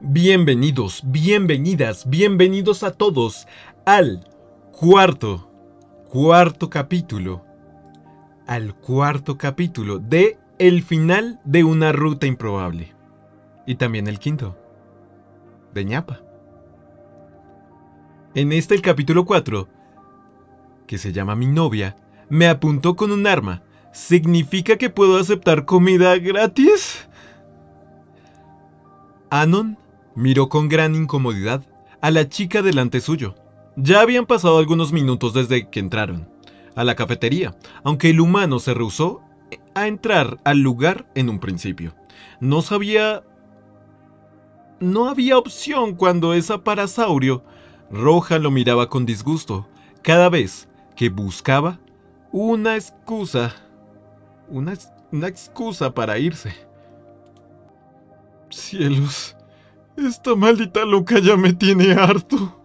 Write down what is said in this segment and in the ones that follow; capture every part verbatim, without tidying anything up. Bienvenidos, bienvenidas, bienvenidos a todos al cuarto, cuarto capítulo, al cuarto capítulo de El final de una ruta improbable. Y también el quinto, de Ñapa. En este, el capítulo cuatro, que se llama Mi novia, me apuntó con un arma. ¿Significa que puedo aceptar comida gratis? Anon miró con gran incomodidad a la chica delante suyo. Ya habían pasado algunos minutos desde que entraron a la cafetería, aunque el humano se rehusó a entrar al lugar en un principio. No sabía... No había opción cuando esa parasaurio roja lo miraba con disgusto cada vez que buscaba una excusa... Una, una excusa para irse. Cielos, esta maldita loca ya me tiene harto.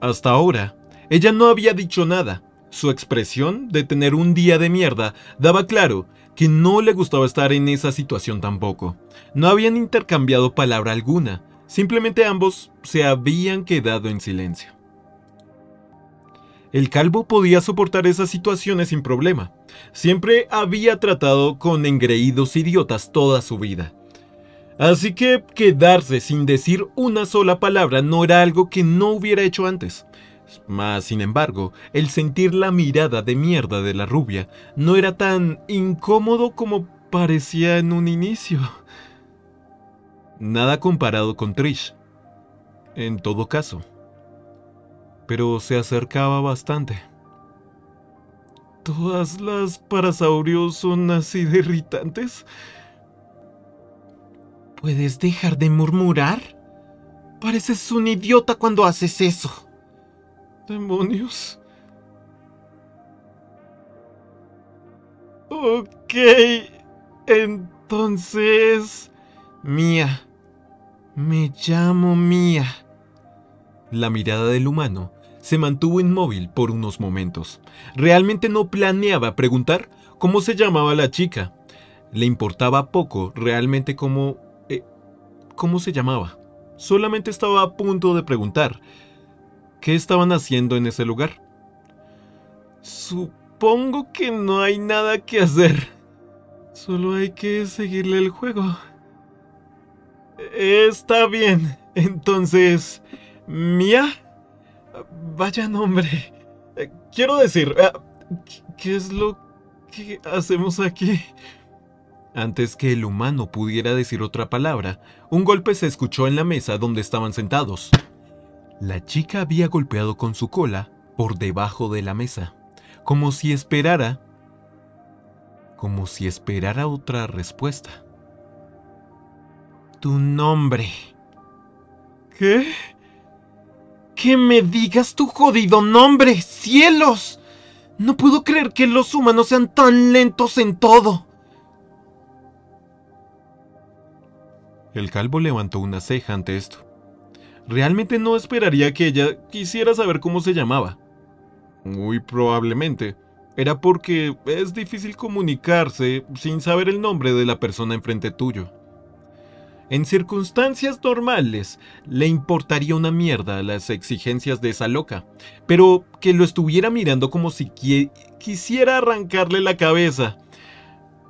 Hasta ahora, ella no había dicho nada. Su expresión de tener un día de mierda daba claro que no le gustaba estar en esa situación tampoco. No habían intercambiado palabra alguna. Simplemente ambos se habían quedado en silencio. El calvo podía soportar esas situaciones sin problema. Siempre había tratado con engreídos idiotas toda su vida. Así que quedarse sin decir una sola palabra no era algo que no hubiera hecho antes. Mas, sin embargo, el sentir la mirada de mierda de la rubia no era tan incómodo como parecía en un inicio. Nada comparado con Trish, en todo caso. Pero se acercaba bastante. ¿Todas las parasaurios son así de irritantes? ¿Puedes dejar de murmurar? Pareces un idiota cuando haces eso. ¡Demonios! Ok, entonces... Mía. Me llamo Mía. La mirada del humano se mantuvo inmóvil por unos momentos. Realmente no planeaba preguntar cómo se llamaba la chica. Le importaba poco realmente cómo, eh, cómo se llamaba. Solamente estaba a punto de preguntar qué estaban haciendo en ese lugar. Supongo que no hay nada que hacer. Solo hay que seguirle el juego. Está bien, entonces... ¿Mía? Vaya nombre. Quiero decir, ¿qué es lo que hacemos aquí? Antes que el humano pudiera decir otra palabra, un golpe se escuchó en la mesa donde estaban sentados. La chica había golpeado con su cola por debajo de la mesa, como si esperara, como si esperara otra respuesta. Tu nombre. ¿Qué? ¡Que me digas tu jodido nombre! ¡Cielos! No puedo creer que los humanos sean tan lentos en todo. El calvo levantó una ceja ante esto. Realmente no esperaría que ella quisiera saber cómo se llamaba. Muy probablemente era porque es difícil comunicarse sin saber el nombre de la persona enfrente tuyo. En circunstancias normales, le importaría una mierda las exigencias de esa loca, pero que lo estuviera mirando como si qui- quisiera arrancarle la cabeza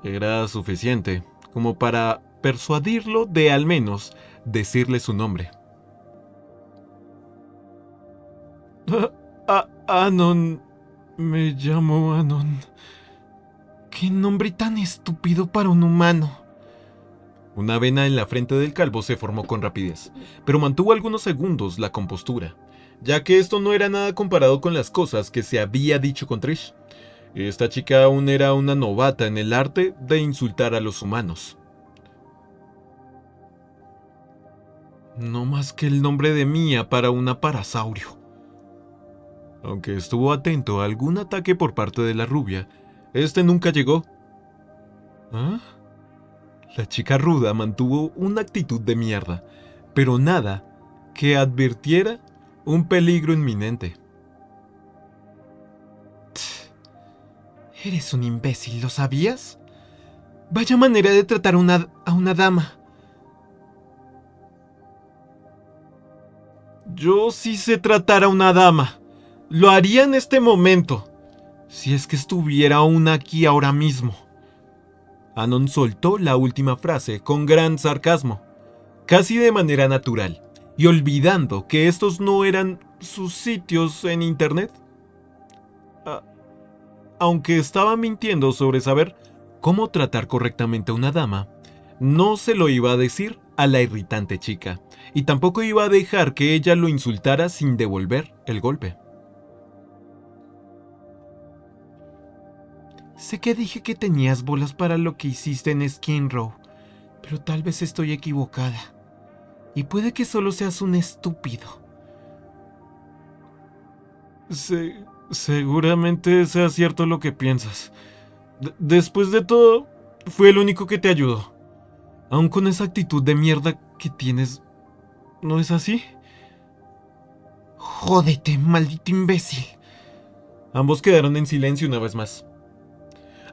era suficiente como para persuadirlo de al menos decirle su nombre. A- A- Anon, me llamo Anon. ¿Qué nombre tan estúpido para un humano? Una vena en la frente del calvo se formó con rapidez, pero mantuvo algunos segundos la compostura, ya que esto no era nada comparado con las cosas que se había dicho con Trish. Esta chica aún era una novata en el arte de insultar a los humanos. No más que el nombre de Mía para una parasaurio. Aunque estuvo atento a algún ataque por parte de la rubia, este nunca llegó. ¿Ah? La chica ruda mantuvo una actitud de mierda, pero nada que advirtiera un peligro inminente. Eres un imbécil, ¿lo sabías? Vaya manera de tratar una, a una dama. Yo si se tratara una dama, lo haría en este momento, si es que estuviera aún aquí ahora mismo. Anon soltó la última frase con gran sarcasmo, casi de manera natural, y olvidando que estos no eran sus sitios en internet. A- Aunque estaba mintiendo sobre saber cómo tratar correctamente a una dama, no se lo iba a decir a la irritante chica, y tampoco iba a dejar que ella lo insultara sin devolver el golpe. Sé que dije que tenías bolas para lo que hiciste en Skinrow, pero tal vez estoy equivocada, y puede que solo seas un estúpido. Se... seguramente sea cierto lo que piensas. D- después de todo, fue el único que te ayudó. Aún con esa actitud de mierda que tienes, ¿no es así? Jódete, maldito imbécil. Ambos quedaron en silencio una vez más.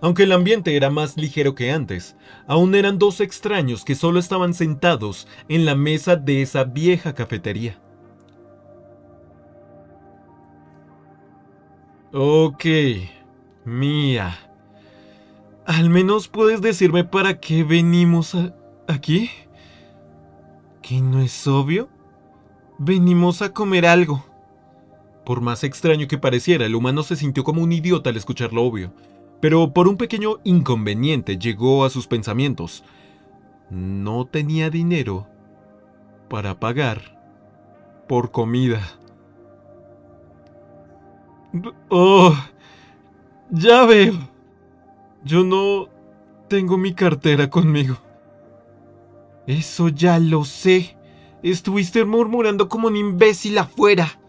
Aunque el ambiente era más ligero que antes, aún eran dos extraños que solo estaban sentados en la mesa de esa vieja cafetería. Ok, Mía. ¿Al menos puedes decirme para qué venimos a- aquí? ¿Que no es obvio? Venimos a comer algo. Por más extraño que pareciera, el humano se sintió como un idiota al escuchar lo obvio. Pero por un pequeño inconveniente llegó a sus pensamientos. No tenía dinero para pagar por comida. Oh, ya veo. Yo no tengo mi cartera conmigo. Eso ya lo sé. Estuviste murmurando como un imbécil afuera.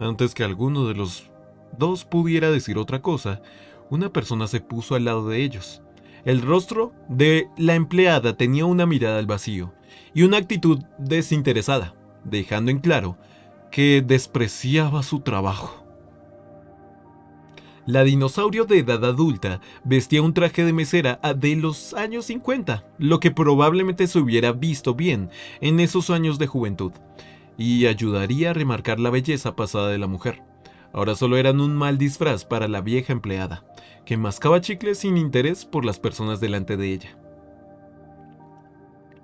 Antes que alguno de los dos pudiera decir otra cosa, una persona se puso al lado de ellos. El rostro de la empleada tenía una mirada al vacío y una actitud desinteresada, dejando en claro que despreciaba su trabajo. La dinosaurio de edad adulta vestía un traje de mesera de los años cincuenta, lo que probablemente se hubiera visto bien en esos años de juventud, y ayudaría a remarcar la belleza pasada de la mujer. Ahora solo eran un mal disfraz para la vieja empleada, que mascaba chicles sin interés por las personas delante de ella.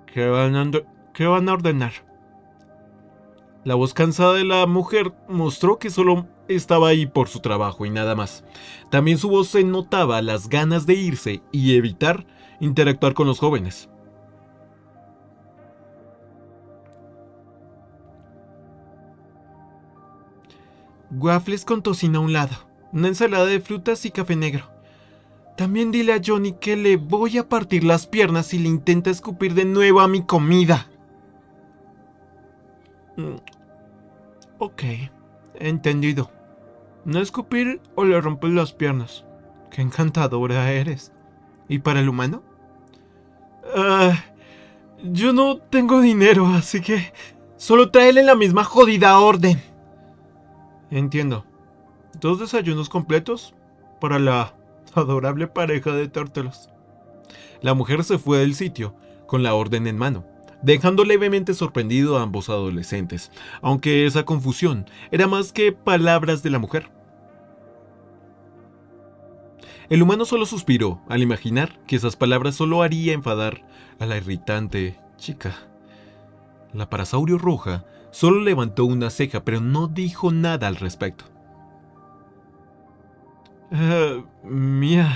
¿Qué van a, qué van a ordenar? La voz cansada de la mujer mostró que solo estaba ahí por su trabajo y nada más. También su voz se notaba las ganas de irse y evitar interactuar con los jóvenes. Waffles con tocino a un lado, una ensalada de frutas y café negro. También dile a Johnny que le voy a partir las piernas si le intenta escupir de nuevo a mi comida. Mm. Ok, entendido. No escupir o le rompo las piernas. Qué encantadora eres. ¿Y para el humano? Uh, yo no tengo dinero, así que solo tráele la misma jodida orden. Entiendo. Dos desayunos completos para la adorable pareja de tártaros. La mujer se fue del sitio con la orden en mano, dejando levemente sorprendido a ambos adolescentes, aunque esa confusión era más que palabras de la mujer. El humano solo suspiró al imaginar que esas palabras solo haría enfadar a la irritante chica. La parasaurio roja solo levantó una ceja, pero no dijo nada al respecto. Uh, Mía,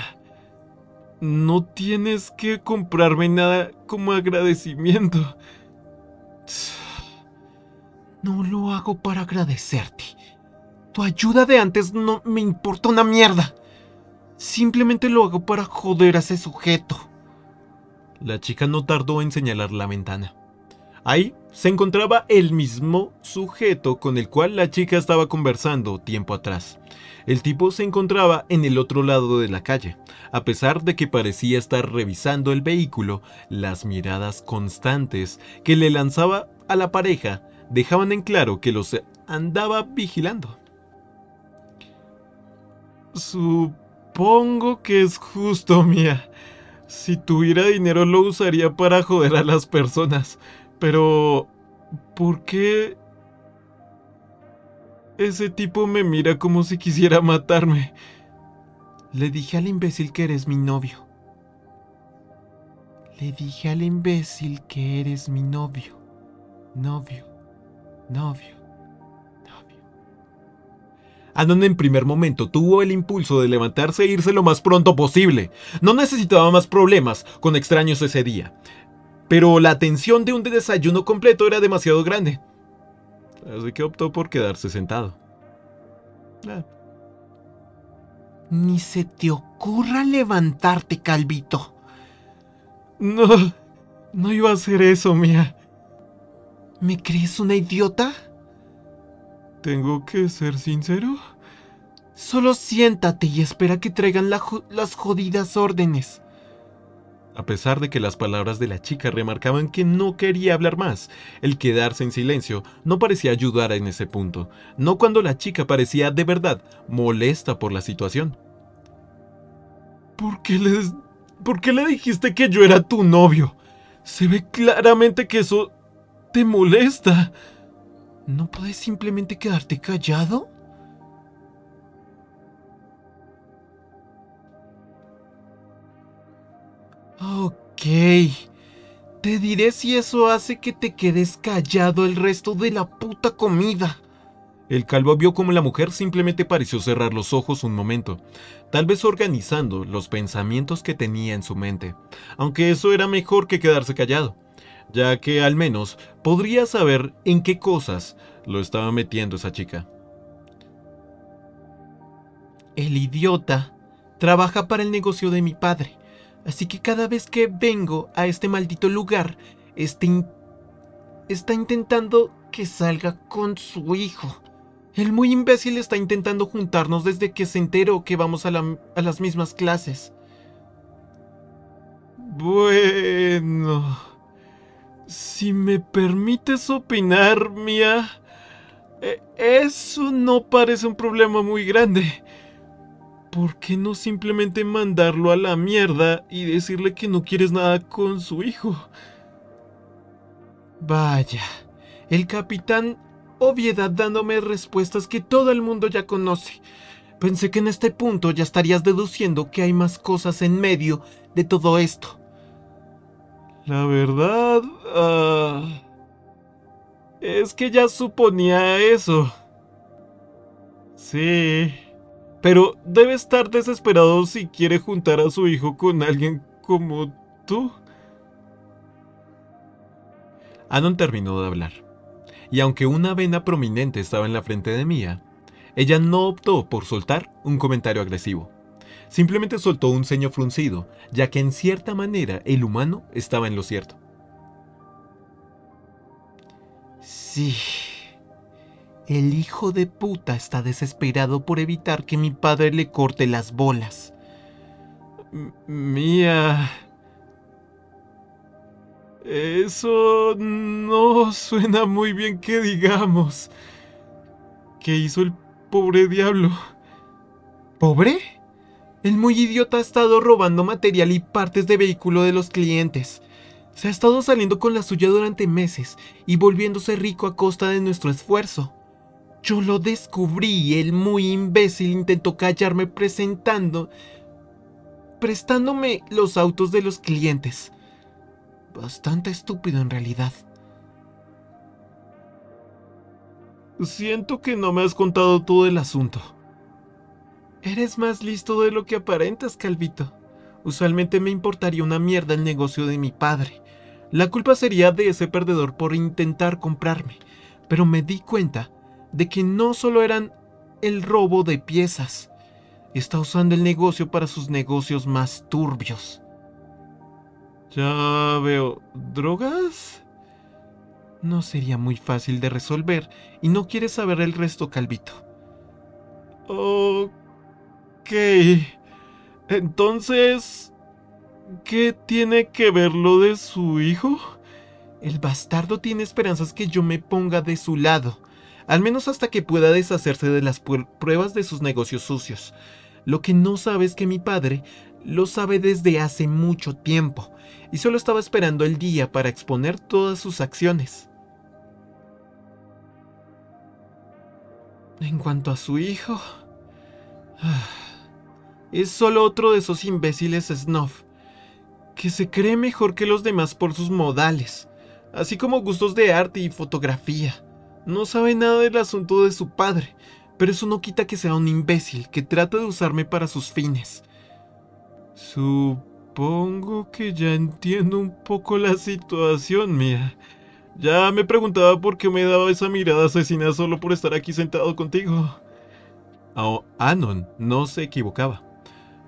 no tienes que comprarme nada como agradecimiento. No lo hago para agradecerte. Tu ayuda de antes no me importa una mierda. Simplemente lo hago para joder a ese sujeto. La chica no tardó en señalar la ventana. Ahí se encontraba el mismo sujeto con el cual la chica estaba conversando tiempo atrás. El tipo se encontraba en el otro lado de la calle. A pesar de que parecía estar revisando el vehículo, las miradas constantes que le lanzaba a la pareja dejaban en claro que los andaba vigilando. Supongo que es justo, Mía. Si tuviera dinero lo usaría para joder a las personas. Pero, ¿por qué Ese tipo me mira como si quisiera matarme. Le dije al imbécil que eres mi novio. Le dije al imbécil que eres mi novio. Novio. Novio. Novio. Anon en primer momento tuvo el impulso de levantarse e irse lo más pronto posible. No necesitaba más problemas con extraños ese día. Pero la tensión de un desayuno completo era demasiado grande. Así que optó por quedarse sentado. Ah. Ni se te ocurra levantarte, Calvito. No, no iba a hacer eso, Mía. ¿Me crees una idiota? ¿Tengo que ser sincero? Solo siéntate y espera que traigan la jo- las jodidas órdenes. A pesar de que las palabras de la chica remarcaban que no quería hablar más, el quedarse en silencio no parecía ayudar en ese punto, no cuando la chica parecía de verdad molesta por la situación. ¿Por qué les... ¿Por qué le dijiste que yo era tu novio? Se ve claramente que eso te molesta. ¿No puedes simplemente quedarte callado? Ok. Te diré si eso hace que te quedes callado el resto de la puta comida. El calvo vio como la mujer simplemente pareció cerrar los ojos un momento, tal vez organizando los pensamientos que tenía en su mente, aunque eso era mejor que quedarse callado, ya que al menos podría saber en qué cosas lo estaba metiendo esa chica. El idiota trabaja para el negocio de mi padre, así que cada vez que vengo a este maldito lugar, este in- está intentando que salga con su hijo. El muy imbécil está intentando juntarnos desde que se enteró que vamos a, la, a las mismas clases. Bueno... Si me permites opinar, Mía... Eh, eso no parece un problema muy grande. ¿Por qué no simplemente mandarlo a la mierda y decirle que no quieres nada con su hijo? Vaya... El capitán... Obviedad dándome respuestas que todo el mundo ya conoce. Pensé que en este punto ya estarías deduciendo que hay más cosas en medio de todo esto. La verdad... Uh, es que ya suponía eso. Sí... Pero debe estar desesperado si quiere juntar a su hijo con alguien como tú. Anon terminó de hablar. Y aunque una vena prominente estaba en la frente de Mía, ella no optó por soltar un comentario agresivo. Simplemente soltó un ceño fruncido, ya que en cierta manera el humano estaba en lo cierto. Sí, el hijo de puta está desesperado por evitar que mi padre le corte las bolas. Mía... Eso no suena muy bien que digamos. ¿Qué hizo el pobre diablo? ¿Pobre? El muy idiota ha estado robando material y partes de vehículo de los clientes. Se ha estado saliendo con la suya durante meses y volviéndose rico a costa de nuestro esfuerzo. Yo lo descubrí y el muy imbécil intentó callarme presentando... prestándome los autos de los clientes. Bastante estúpido en realidad. Siento que no me has contado todo el asunto. Eres más listo de lo que aparentas, Calvito. Usualmente me importaría una mierda el negocio de mi padre. La culpa sería de ese perdedor por intentar comprarme. Pero me di cuenta de que no solo eran el robo de piezas. Está usando el negocio para sus negocios más turbios. Ya veo... ¿Drogas? No sería muy fácil de resolver y no quieres saber el resto, Calvito. Ok... Entonces... ¿Qué tiene que ver lo de su hijo? El bastardo tiene esperanzas que yo me ponga de su lado, al menos hasta que pueda deshacerse de las pruebas de sus negocios sucios. Lo que no sabe es que mi padre lo sabe desde hace mucho tiempo. Y solo estaba esperando el día para exponer todas sus acciones. En cuanto a su hijo... es solo otro de esos imbéciles snuff, que se cree mejor que los demás por sus modales, así como gustos de arte y fotografía. No sabe nada del asunto de su padre, pero eso no quita que sea un imbécil que trata de usarme para sus fines. Supongo que ya entiendo un poco la situación, Mía. Ya me preguntaba por qué me daba esa mirada asesina solo por estar aquí sentado contigo. Oh, Anon no se equivocaba.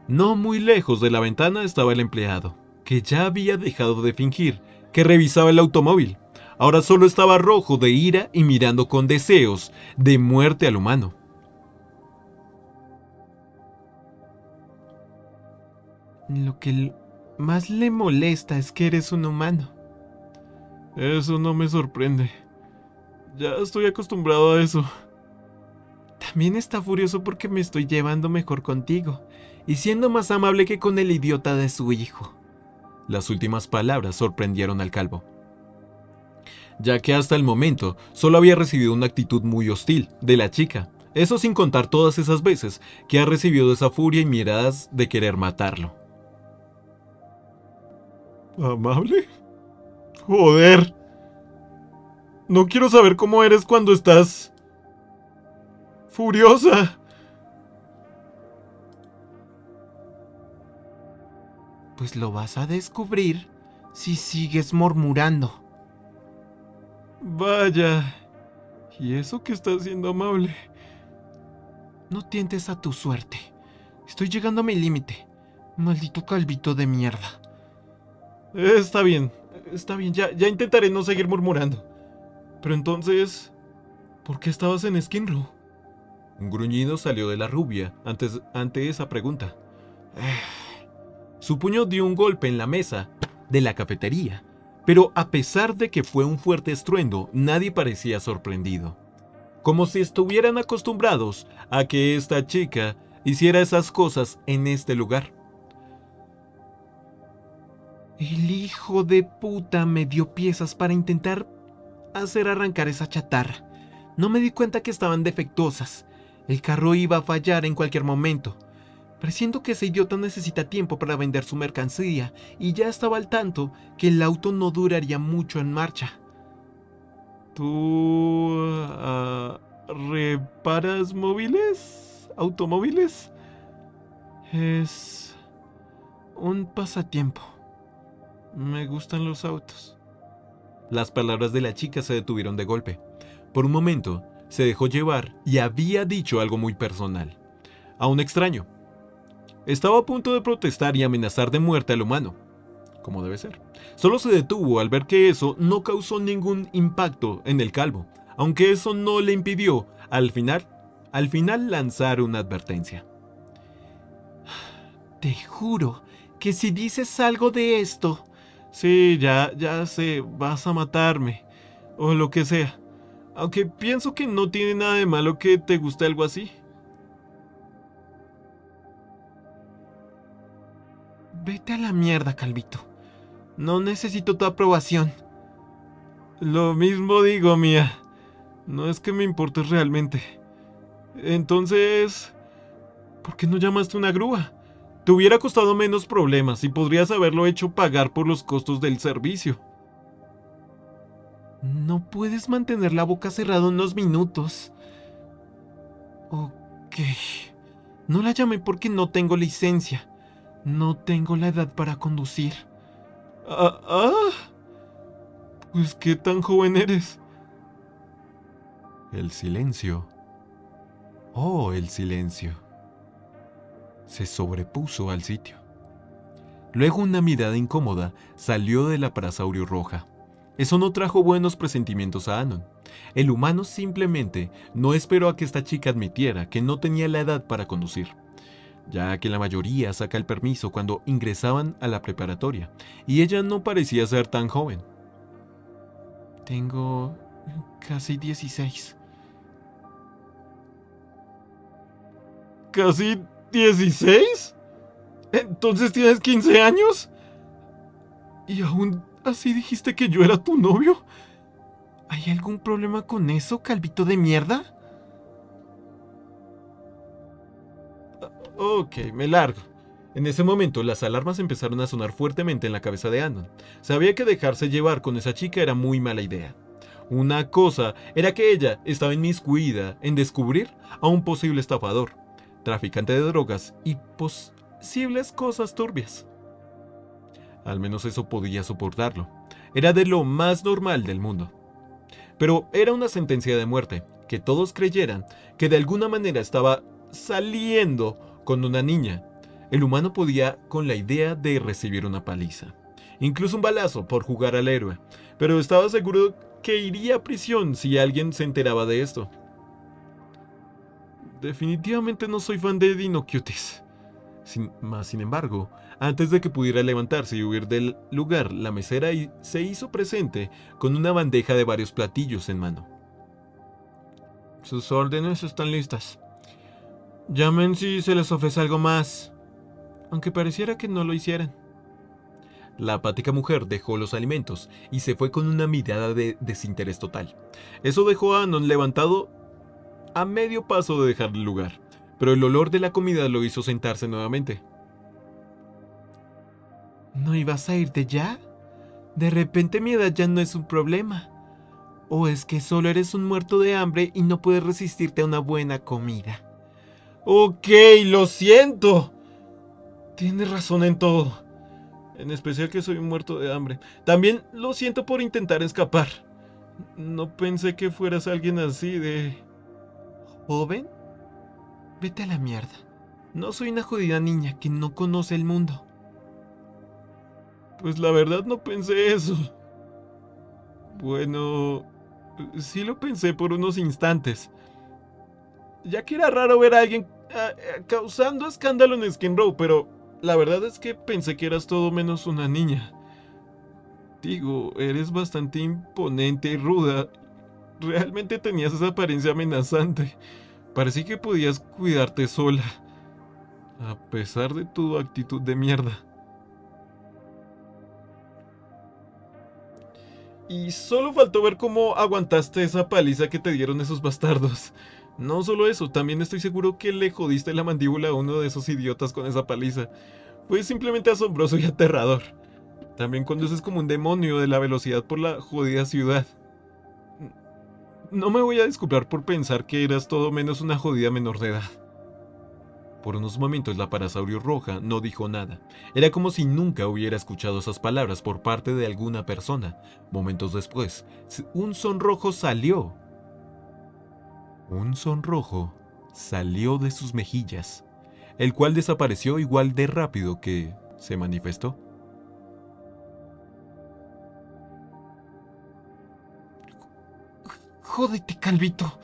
No muy lejos de la ventana estaba el empleado, que ya había dejado de fingir que revisaba el automóvil. Ahora solo estaba rojo de ira y mirando con deseos de muerte al humano. Lo que más le molesta es que eres un humano. Eso no me sorprende. Ya estoy acostumbrado a eso. También está furioso porque me estoy llevando mejor contigo y siendo más amable que con el idiota de su hijo. Las últimas palabras sorprendieron al calvo, ya que hasta el momento solo había recibido una actitud muy hostil de la chica, eso sin contar todas esas veces que ha recibido esa furia y miradas de querer matarlo. ¿Amable? Joder. No quiero saber cómo eres cuando estás... ¡furiosa! Pues lo vas a descubrir si sigues murmurando. Vaya, y eso que estás siendo amable. No tientes a tu suerte. Estoy llegando a mi límite. Maldito calvito de mierda. Está bien, está bien, ya, ya intentaré no seguir murmurando. Pero entonces, ¿por qué estabas en Skinrow? Un gruñido salió de la rubia antes, ante esa pregunta. Su puño dio un golpe en la mesa de la cafetería, pero a pesar de que fue un fuerte estruendo, nadie parecía sorprendido. Como si estuvieran acostumbrados a que esta chica hiciera esas cosas en este lugar. El hijo de puta me dio piezas para intentar hacer arrancar esa chatarra. No me di cuenta que estaban defectuosas. El carro iba a fallar en cualquier momento. Presiento que ese idiota necesita tiempo para vender su mercancía y ya estaba al tanto que el auto no duraría mucho en marcha. ¿Tú uh, reparas móviles? ¿Automóviles? Es un pasatiempo. Me gustan los autos. Las palabras de la chica se detuvieron de golpe. Por un momento... se dejó llevar y había dicho algo muy personal, a un extraño. Estaba a punto de protestar y amenazar de muerte al humano, como debe ser. Solo se detuvo al ver que eso no causó ningún impacto en el calvo, aunque eso no le impidió al final, al final lanzar una advertencia. Te juro que si dices algo de esto... sí, ya, ya sé, vas a matarme, o lo que sea. Aunque pienso que no tiene nada de malo que te guste algo así. Vete a la mierda, calvito. No necesito tu aprobación. Lo mismo digo, Mía. No es que me importes realmente. Entonces... ¿por qué no llamaste una grúa? Te hubiera costado menos problemas y podrías haberlo hecho pagar por los costos del servicio. No puedes mantener la boca cerrada unos minutos. Ok. No la llamé porque no tengo licencia. No tengo la edad para conducir. Ah, ah. Pues qué tan joven eres. El silencio. Oh, el silencio. Se sobrepuso al sitio. Luego una mirada incómoda salió de la plaza auriroja. Eso no trajo buenos presentimientos a Anon. El humano simplemente no esperó a que esta chica admitiera que no tenía la edad para conducir, ya que la mayoría saca el permiso cuando ingresaban a la preparatoria, y ella no parecía ser tan joven. Tengo casi dieciséis. ¿Casi dieciséis? ¿Entonces tienes quince años? Y aún... ¿así dijiste que yo era tu novio? ¿Hay algún problema con eso, calvito de mierda? Ok, me largo. En ese momento, las alarmas empezaron a sonar fuertemente en la cabeza de Anon. Sabía que dejarse llevar con esa chica era muy mala idea. Una cosa era que ella estaba inmiscuida en descubrir a un posible estafador, traficante de drogas y posibles cosas turbias. Al menos eso podía soportarlo. Era de lo más normal del mundo. Pero era una sentencia de muerte, que todos creyeran que de alguna manera estaba saliendo con una niña. El humano podía con la idea de recibir una paliza, incluso un balazo por jugar al héroe, pero estaba seguro que iría a prisión si alguien se enteraba de esto. Definitivamente no soy fan de Dinocutis. Sin, más sin embargo, antes de que pudiera levantarse y huir del lugar, la mesera se hizo presente con una bandeja de varios platillos en mano. Sus órdenes están listas. Llamen si se les ofrece algo más, aunque pareciera que no lo hicieran. La apática mujer dejó los alimentos y se fue con una mirada de desinterés total. Eso dejó a Anon levantado a medio paso de dejar el lugar, pero el olor de la comida lo hizo sentarse nuevamente. ¿No ibas a irte ya? De repente mi edad ya no es un problema. ¿O es que solo eres un muerto de hambre y no puedes resistirte a una buena comida? Ok, lo siento. Tienes razón en todo. En especial que soy un muerto de hambre. También lo siento por intentar escapar. No pensé que fueras alguien así de... ¿Joven? Vete a la mierda. No soy una jodida niña que no conoce el mundo. Pues la verdad no pensé eso. Bueno... sí lo pensé por unos instantes. Ya que era raro ver a alguien uh, uh, causando escándalo en Skinrow, pero la verdad es que pensé que eras todo menos una niña. Digo, eres bastante imponente y ruda. Realmente tenías esa apariencia amenazante. Parecía que podías cuidarte sola, a pesar de tu actitud de mierda. Y solo faltó ver cómo aguantaste esa paliza que te dieron esos bastardos. No solo eso, también estoy seguro que le jodiste la mandíbula a uno de esos idiotas con esa paliza. Fue simplemente asombroso y aterrador. También conduces como un demonio de la velocidad por la jodida ciudad. No me voy a disculpar por pensar que eras todo menos una jodida menor de edad. Por unos momentos la parasaurio roja no dijo nada. Era como si nunca hubiera escuchado esas palabras por parte de alguna persona. Momentos después, un sonrojo salió. Un sonrojo salió de sus mejillas, el cual desapareció igual de rápido que se manifestó. Jódete, calvito.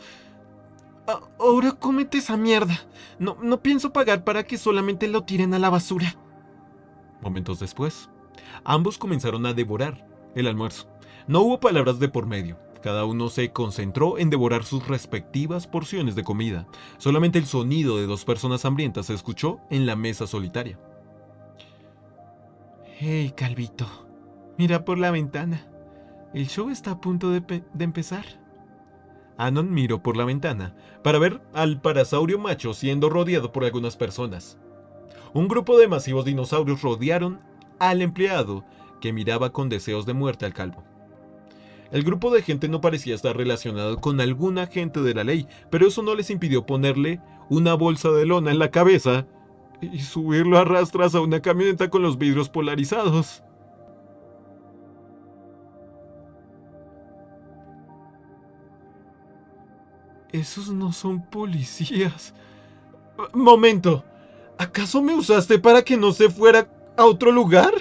Ahora cómete esa mierda. No, no pienso pagar para que solamente lo tiren a la basura. Momentos después, ambos comenzaron a devorar el almuerzo. No hubo palabras de por medio. Cada uno se concentró en devorar sus respectivas porciones de comida. Solamente el sonido de dos personas hambrientas se escuchó en la mesa solitaria. Hey, calvito. Mira por la ventana. El show está a punto de, de empezar. Anon miró por la ventana para ver al parasaurio macho siendo rodeado por algunas personas. Un grupo de masivos dinosaurios rodearon al empleado que miraba con deseos de muerte al calvo. El grupo de gente no parecía estar relacionado con algún agente de la ley, pero eso no les impidió ponerle una bolsa de lona en la cabeza y subirlo a rastras a una camioneta con los vidrios polarizados. Esos no son policías. Momento, ¿acaso me usaste para que no se fuera a otro lugar?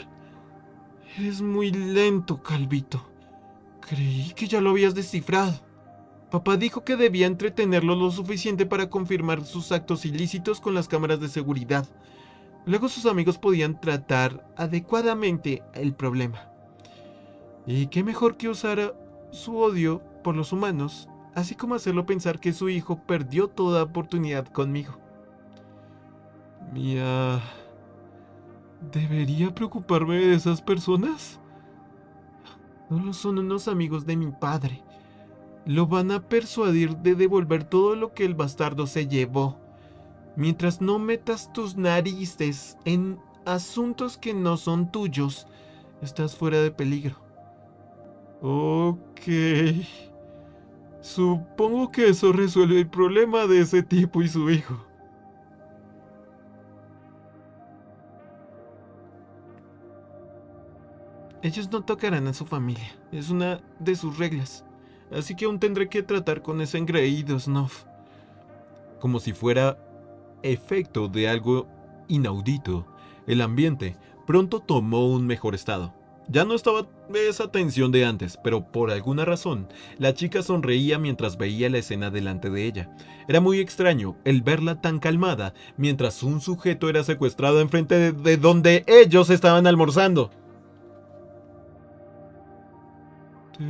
Eres muy lento, calvito. Creí que ya lo habías descifrado. Papá dijo que debía entretenerlo lo suficiente para confirmar sus actos ilícitos con las cámaras de seguridad. Luego sus amigos podían tratar adecuadamente el problema. Y qué mejor que usar su odio por los humanos, así como hacerlo pensar que su hijo perdió toda oportunidad conmigo. Mía... ¿debería preocuparme de esas personas? Solo son unos amigos de mi padre. Lo van a persuadir de devolver todo lo que el bastardo se llevó. Mientras no metas tus narices en asuntos que no son tuyos, estás fuera de peligro. Ok. Supongo que eso resuelve el problema de ese tipo y su hijo. Ellos no tocarán a su familia. Es una de sus reglas. Así que aún tendré que tratar con ese engreído snuff. Como si fuera efecto de algo inaudito, el ambiente pronto tomó un mejor estado. Ya no estaba esa tensión de antes, pero por alguna razón, la chica sonreía mientras veía la escena delante de ella. Era muy extraño el verla tan calmada mientras un sujeto era secuestrado enfrente de, de donde ellos estaban almorzando.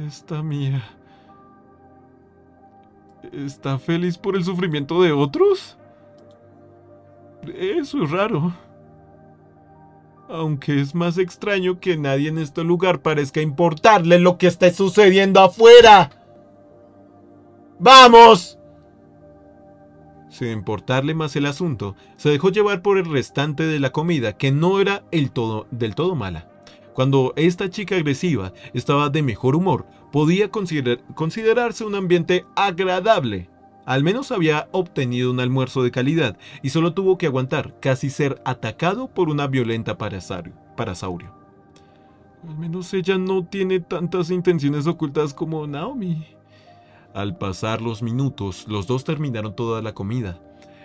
Esta Mía ¿está feliz por el sufrimiento de otros? Eso es raro. Aunque es más extraño que nadie en este lugar parezca importarle lo que esté sucediendo afuera. ¡Vamos! Sin importarle más el asunto, se dejó llevar por el restante de la comida, que no era el todo, del todo mala. Cuando esta chica agresiva estaba de mejor humor, podía considerar, considerarse un ambiente agradable. Al menos había obtenido un almuerzo de calidad y solo tuvo que aguantar casi ser atacado por una violenta parasaurio. Al menos ella no tiene tantas intenciones ocultas como Naomi. Al pasar los minutos, los dos terminaron toda la comida,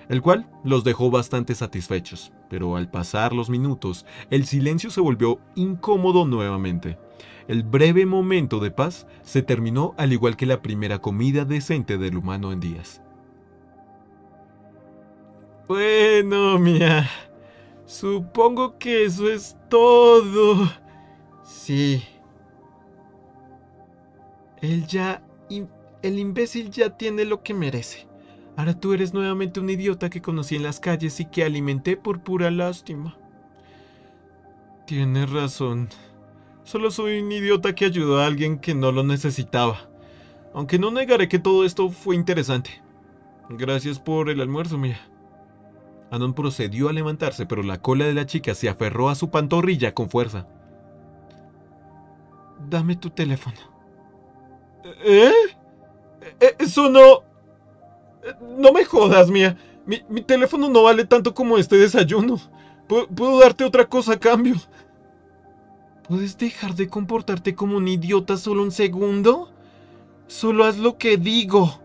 el cual los dejó bastante satisfechos. Pero al pasar los minutos, el silencio se volvió incómodo nuevamente. El breve momento de paz se terminó al igual que la primera comida decente del humano en días. Bueno, Mía, supongo que eso es todo. Sí. Él ya... El imbécil ya tiene lo que merece. Ahora tú eres nuevamente un idiota que conocí en las calles y que alimenté por pura lástima. Tienes razón. Solo soy un idiota que ayudó a alguien que no lo necesitaba. Aunque no negaré que todo esto fue interesante. Gracias por el almuerzo, Mía. Anon procedió a levantarse, pero la cola de la chica se aferró a su pantorrilla con fuerza. Dame tu teléfono. ¿Eh? Eso no... No me jodas, Mía. Mi, mi teléfono no vale tanto como este desayuno. P- puedo darte otra cosa a cambio. ¿Puedes dejar de comportarte como un idiota solo un segundo? Solo haz lo que digo.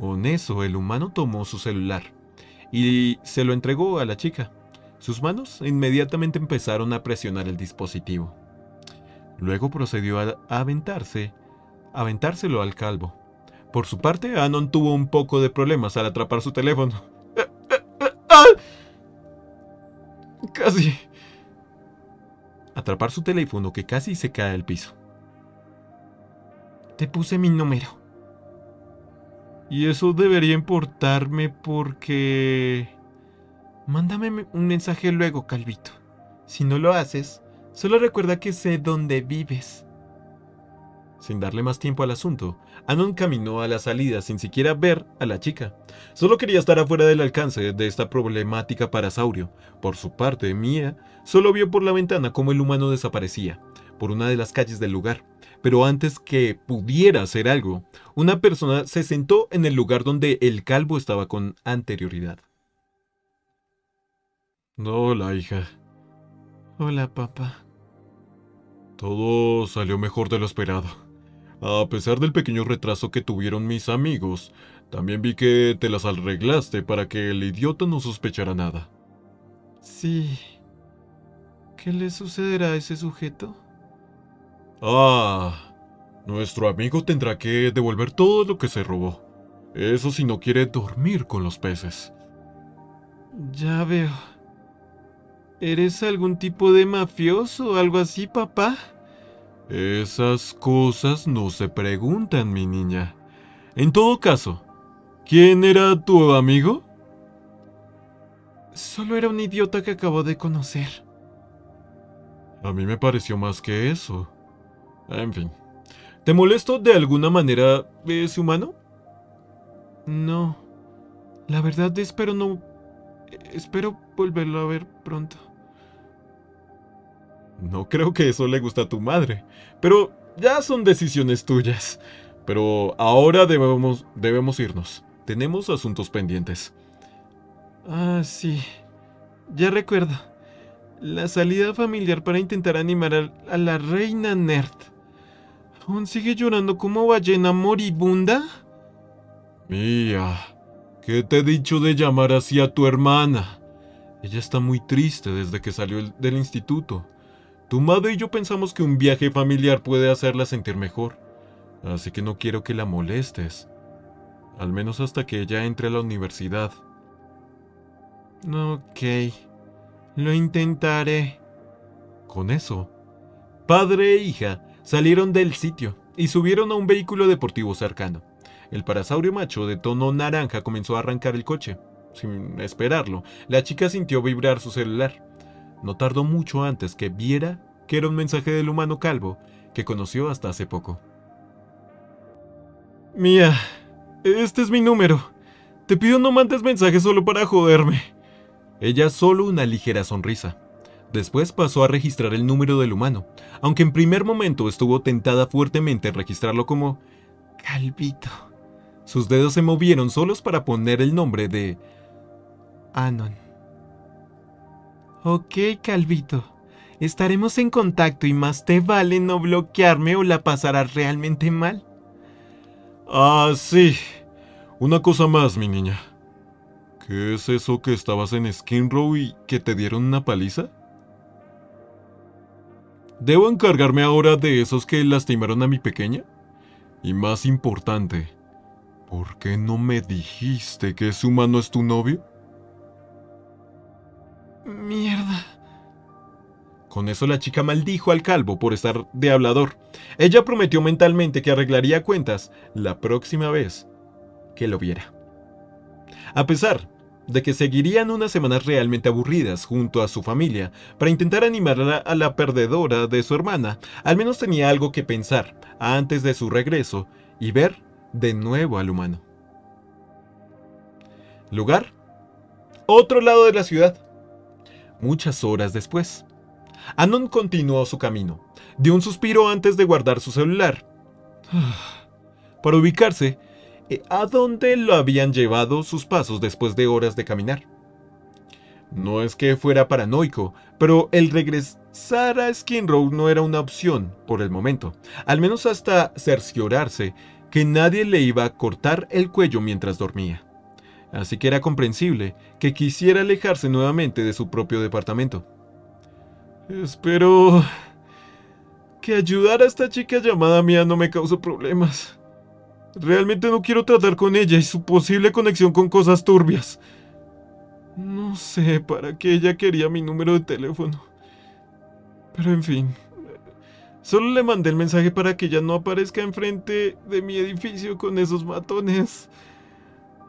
Con eso, el humano tomó su celular y se lo entregó a la chica. Sus manos inmediatamente empezaron a presionar el dispositivo. Luego procedió a aventarse, aventárselo al calvo. Por su parte, Anon tuvo un poco de problemas al atrapar su teléfono. Casi... Atrapar su teléfono que casi se cae al piso. Te puse mi número. Y eso debería importarme porque... Mándame un mensaje luego, Calvito. Si no lo haces, solo recuerda que sé dónde vives. Sin darle más tiempo al asunto, Anon caminó a la salida sin siquiera ver a la chica. Solo quería estar afuera del alcance de esta problemática parasaurio. Por su parte, Mía solo vio por la ventana cómo el humano desaparecía por una de las calles del lugar. Pero antes que pudiera hacer algo, una persona se sentó en el lugar donde el calvo estaba con anterioridad. Hola, hija. Hola, papá. Todo salió mejor de lo esperado. A pesar del pequeño retraso que tuvieron mis amigos, también vi que te las arreglaste para que el idiota no sospechara nada. Sí. ¿Qué le sucederá a ese sujeto? Ah, nuestro amigo tendrá que devolver todo lo que se robó. Eso si no quiere dormir con los peces. Ya veo. ¿Eres algún tipo de mafioso o algo así, papá? Esas cosas no se preguntan, mi niña. En todo caso, ¿quién era tu amigo? Solo era un idiota que acabo de conocer. A mí me pareció más que eso. En fin, ¿te molesto de alguna manera ese humano? No, La verdad, espero no... Espero volverlo a ver pronto. No creo que eso le guste a tu madre, pero ya son decisiones tuyas. Pero ahora debemos, debemos irnos. Tenemos asuntos pendientes. Ah, sí. Ya recuerdo. La salida familiar para intentar animar a, a la reina Nerd. ¿Aún sigue llorando como ballena moribunda? Mía, ¿qué te he dicho de llamar así a tu hermana? Ella está muy triste desde que salió el, del instituto. Tu madre y yo pensamos que un viaje familiar puede hacerla sentir mejor. Así que no quiero que la molestes. Al menos hasta que ella entre a la universidad. Ok. Lo intentaré. Con eso, padre e hija salieron del sitio y subieron a un vehículo deportivo cercano. El parasaurio macho de tono naranja comenzó a arrancar el coche. Sin esperarlo, la chica sintió vibrar su celular. No tardó mucho antes que viera que era un mensaje del humano calvo que conoció hasta hace poco. Mía, este es mi número. Te pido no mandes mensajes solo para joderme. Ella solo una ligera sonrisa. Después pasó a registrar el número del humano, aunque en primer momento estuvo tentada fuertemente en registrarlo como... Calvito. Sus dedos se movieron solos para poner el nombre de... Anon. Ok, Calvito. Estaremos en contacto y más te vale no bloquearme o la pasarás realmente mal. Ah, sí. Una cosa más, mi niña. ¿Qué es eso que estabas en Skinrow y que te dieron una paliza? ¿Debo encargarme ahora de esos que lastimaron a mi pequeña? Y más importante, ¿por qué no me dijiste que ese humano es tu novio? Mierda. Con eso la chica maldijo al calvo por estar de hablador. Ella prometió mentalmente que arreglaría cuentas la próxima vez que lo viera. A pesar de que seguirían unas semanas realmente aburridas junto a su familia, para intentar animar a la perdedora de su hermana, al menos tenía algo que pensar antes de su regreso y ver de nuevo al humano. Lugar: otro lado de la ciudad. Muchas horas después, Anon continuó su camino. Dio un suspiro antes de guardar su celular. Para ubicarse, ¿a dónde lo habían llevado sus pasos después de horas de caminar? No es que fuera paranoico, pero el regresar a Skinrow no era una opción por el momento, al menos hasta cerciorarse que nadie le iba a cortar el cuello mientras dormía. Así que era comprensible que quisiera alejarse nuevamente de su propio departamento. Espero que ayudar a esta chica llamada Mía no me cause problemas. Realmente no quiero tratar con ella y su posible conexión con cosas turbias. No sé para qué ella quería mi número de teléfono. Pero en fin, solo le mandé el mensaje para que ella no aparezca enfrente de mi edificio con esos matones.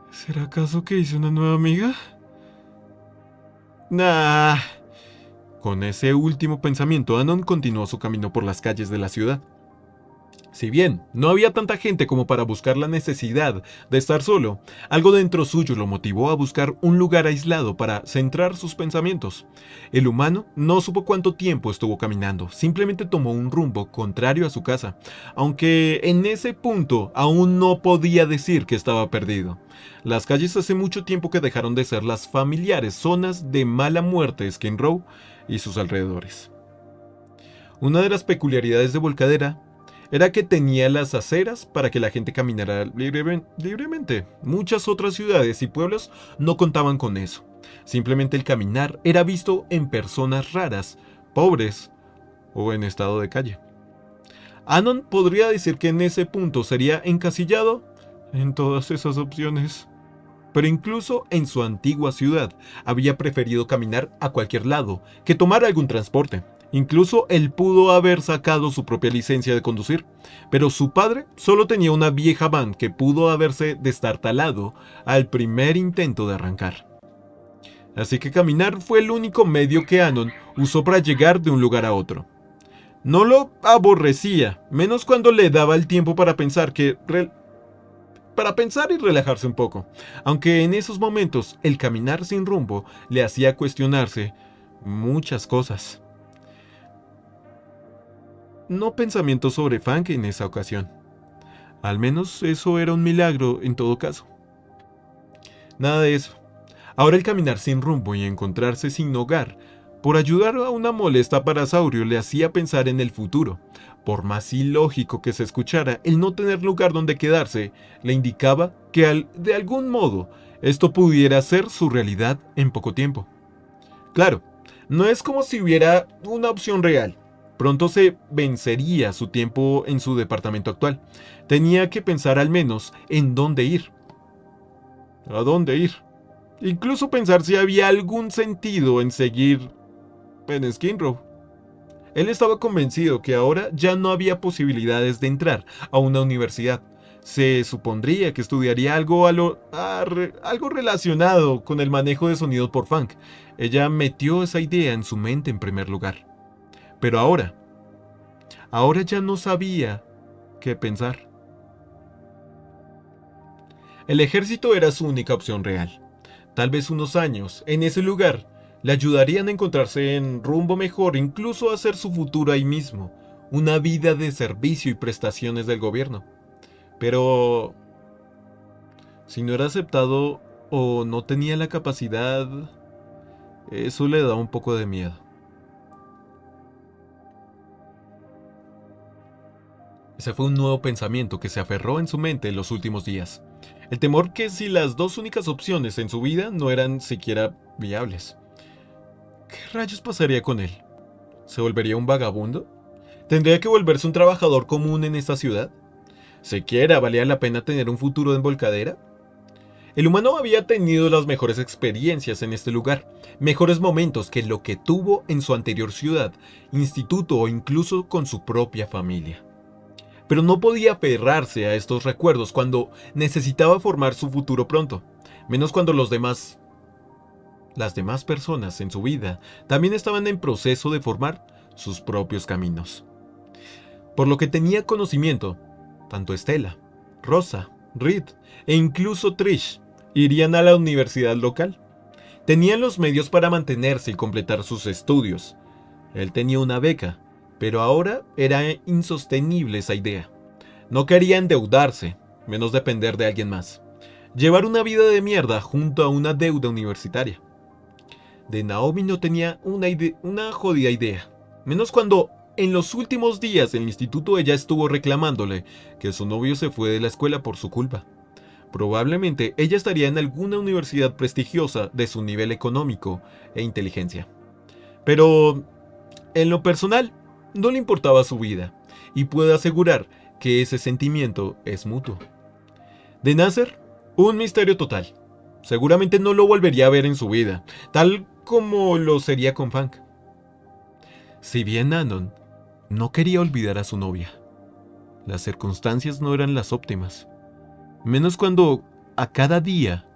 ¿Será acaso que hice una nueva amiga? Nah. Con ese último pensamiento, Anon continuó su camino por las calles de la ciudad. Si bien no había tanta gente como para buscar la necesidad de estar solo, algo dentro suyo lo motivó a buscar un lugar aislado para centrar sus pensamientos. El humano no supo cuánto tiempo estuvo caminando, simplemente tomó un rumbo contrario a su casa, aunque en ese punto aún no podía decir que estaba perdido. Las calles hace mucho tiempo que dejaron de ser las familiares zonas de mala muerte de Skinrow y sus alrededores. Una de las peculiaridades de Volcadera era que tenía las aceras para que la gente caminara libremente. Muchas otras ciudades y pueblos no contaban con eso. Simplemente el caminar era visto en personas raras, pobres o en estado de calle. Anon podría decir que en ese punto sería encasillado en todas esas opciones. Pero incluso en su antigua ciudad había preferido caminar a cualquier lado que tomar algún transporte. Incluso él pudo haber sacado su propia licencia de conducir, pero su padre solo tenía una vieja van que pudo haberse destartalado al primer intento de arrancar. Así que caminar fue el único medio que Anon usó para llegar de un lugar a otro. No lo aborrecía, menos cuando le daba el tiempo para pensar que re para pensar y relajarse un poco, aunque en esos momentos el caminar sin rumbo le hacía cuestionarse muchas cosas. No pensamientos sobre Funk en esa ocasión. Al menos eso era un milagro en todo caso. Nada de eso. Ahora el caminar sin rumbo y encontrarse sin hogar, por ayudar a una molesta parasaurio, le hacía pensar en el futuro. Por más ilógico que se escuchara, el no tener lugar donde quedarse le indicaba que al, de algún modo esto pudiera ser su realidad en poco tiempo. Claro, no es como si hubiera una opción real. Pronto se vencería su tiempo en su departamento actual. Tenía que pensar al menos en dónde ir. ¿A dónde ir? Incluso pensar si había algún sentido en seguir en Skinrow. Él estaba convencido que ahora ya no había posibilidades de entrar a una universidad. Se supondría que estudiaría algo, a lo, a re, algo relacionado con el manejo de sonidos por Funk. Ella metió esa idea en su mente en primer lugar. Pero ahora, ahora ya no sabía qué pensar. El ejército era su única opción real. Tal vez unos años en ese lugar le ayudarían a encontrarse en rumbo mejor, incluso a hacer su futuro ahí mismo, una vida de servicio y prestaciones del gobierno. Pero si no era aceptado o no tenía la capacidad, eso le da un poco de miedo. Ese fue un nuevo pensamiento que se aferró en su mente en los últimos días. El temor que si las dos únicas opciones en su vida no eran siquiera viables. ¿Qué rayos pasaría con él? ¿Se volvería un vagabundo? ¿Tendría que volverse un trabajador común en esta ciudad? ¿Siquiera valía la pena tener un futuro en Volcadera? El humano había tenido las mejores experiencias en este lugar, mejores momentos que lo que tuvo en su anterior ciudad, instituto o incluso con su propia familia. Pero no podía aferrarse a estos recuerdos cuando necesitaba formar su futuro pronto, menos cuando los demás, las demás personas en su vida también estaban en proceso de formar sus propios caminos. Por lo que tenía conocimiento, tanto Estela, Rosa, Reed e incluso Trish irían a la universidad local. Tenían los medios para mantenerse y completar sus estudios. Él tenía una beca. Pero ahora era insostenible esa idea. No quería endeudarse, menos depender de alguien más. Llevar una vida de mierda junto a una deuda universitaria. De Naomi no tenía una, una jodida idea. Menos cuando en los últimos días en el instituto ella estuvo reclamándole que su novio se fue de la escuela por su culpa. Probablemente ella estaría en alguna universidad prestigiosa de su nivel económico e inteligencia. Pero en lo personal, no le importaba su vida, y puedo asegurar que ese sentimiento es mutuo. De Nasser, un misterio total. Seguramente no lo volvería a ver en su vida, tal como lo sería con Fang. Si bien Anon no quería olvidar a su novia, las circunstancias no eran las óptimas. Menos cuando a cada día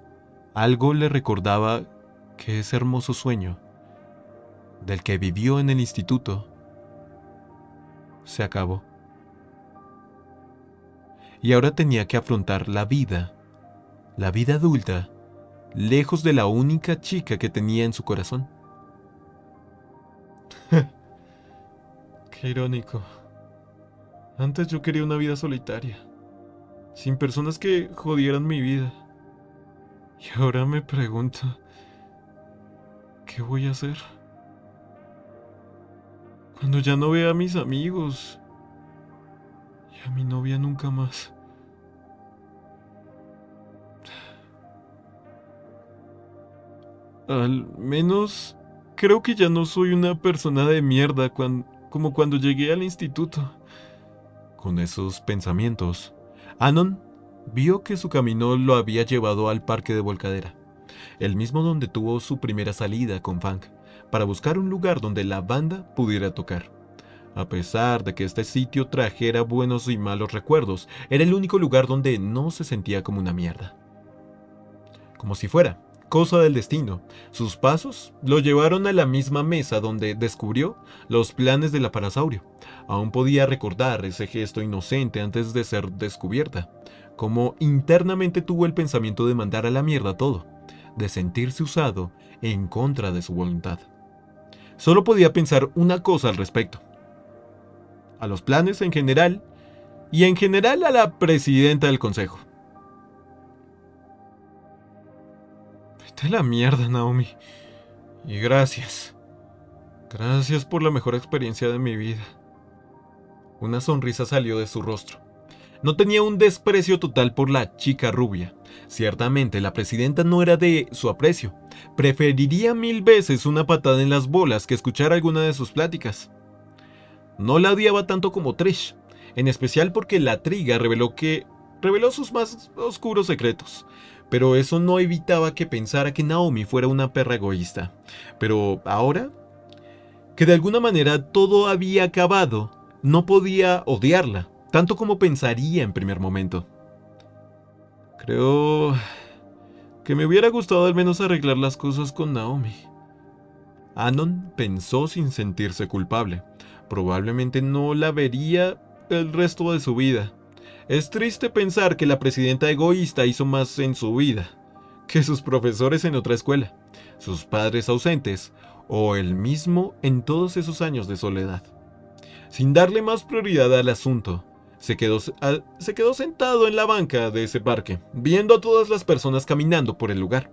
algo le recordaba que ese hermoso sueño del que vivió en el instituto se acabó. Y ahora tenía que afrontar la vida, la vida adulta, lejos de la única chica que tenía en su corazón. Qué irónico. Antes yo quería una vida solitaria, sin personas que jodieran mi vida. Y ahora me pregunto, ¿qué voy a hacer? Cuando ya no vea a mis amigos y a mi novia nunca más. Al menos creo que ya no soy una persona de mierda cuando, como cuando llegué al instituto. Con esos pensamientos, Anon vio que su camino lo había llevado al parque de Volcadera, el mismo donde tuvo su primera salida con Fang, para buscar un lugar donde la banda pudiera tocar. A pesar de que este sitio trajera buenos y malos recuerdos, era el único lugar donde no se sentía como una mierda. Como si fuera cosa del destino, sus pasos lo llevaron a la misma mesa donde descubrió los planes de la parasaurio. Aún podía recordar ese gesto inocente antes de ser descubierta, como internamente tuvo el pensamiento de mandar a la mierda todo, de sentirse usado en contra de su voluntad. Solo podía pensar una cosa al respecto. A los planes en general, y en general a la presidenta del consejo. Vete a la mierda, Naomi. Y gracias. Gracias por la mejor experiencia de mi vida. Una sonrisa salió de su rostro. No tenía un desprecio total por la chica rubia. Ciertamente la presidenta no era de su aprecio. Preferiría mil veces una patada en las bolas que escuchar alguna de sus pláticas. No la odiaba tanto como Trish, en especial porque la triga reveló que reveló sus más oscuros secretos. Pero eso no evitaba que pensara que Naomi fuera una perra egoísta. Pero ahora, que de alguna manera todo había acabado, no podía odiarla, tanto como pensaría en primer momento. Creo que me hubiera gustado al menos arreglar las cosas con Naomi. Anon pensó sin sentirse culpable. Probablemente no la vería el resto de su vida. Es triste pensar que la presidenta egoísta hizo más en su vida que sus profesores en otra escuela, sus padres ausentes o él mismo en todos esos años de soledad. Sin darle más prioridad al asunto, se quedó, al, se quedó sentado en la banca de ese parque, viendo a todas las personas caminando por el lugar.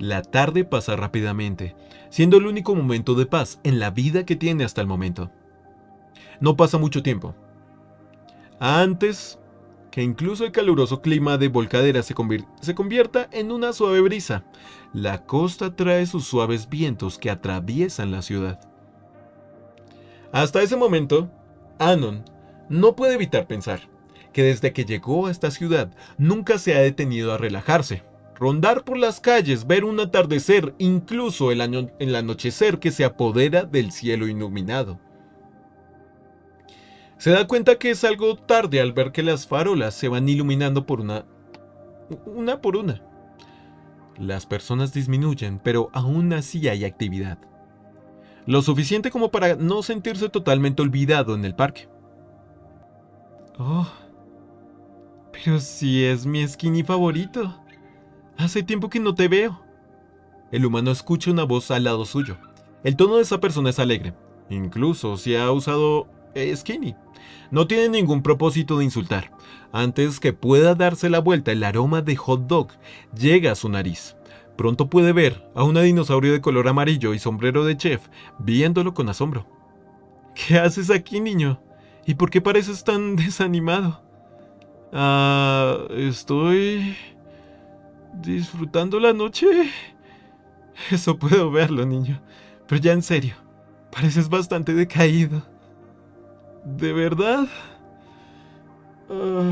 La tarde pasa rápidamente, siendo el único momento de paz en la vida que tiene hasta el momento. No pasa mucho tiempo antes que incluso el caluroso clima de Volcadera se, convier se convierta en una suave brisa. La costa trae sus suaves vientos que atraviesan la ciudad. Hasta ese momento, Anon no puede evitar pensar que desde que llegó a esta ciudad nunca se ha detenido a relajarse. Rondar por las calles, ver un atardecer, incluso el, año el anochecer que se apodera del cielo iluminado. Se da cuenta que es algo tarde al ver que las farolas se van iluminando por una, una por una. Las personas disminuyen, pero aún así hay actividad. Lo suficiente como para no sentirse totalmente olvidado en el parque. Oh, pero si es mi skinny favorito. Hace tiempo que no te veo. El humano escucha una voz al lado suyo. El tono de esa persona es alegre, incluso si ha usado skinny. No tiene ningún propósito de insultar. Antes que pueda darse la vuelta, el aroma de hot dog llega a su nariz. Pronto puede ver a una dinosaurio de color amarillo y sombrero de chef viéndolo con asombro. ¿Qué haces aquí, niño? ¿Y por qué pareces tan desanimado? Ah, estoy disfrutando la noche. Eso puedo verlo, niño. Pero ya en serio, pareces bastante decaído. ¿De verdad? Uh,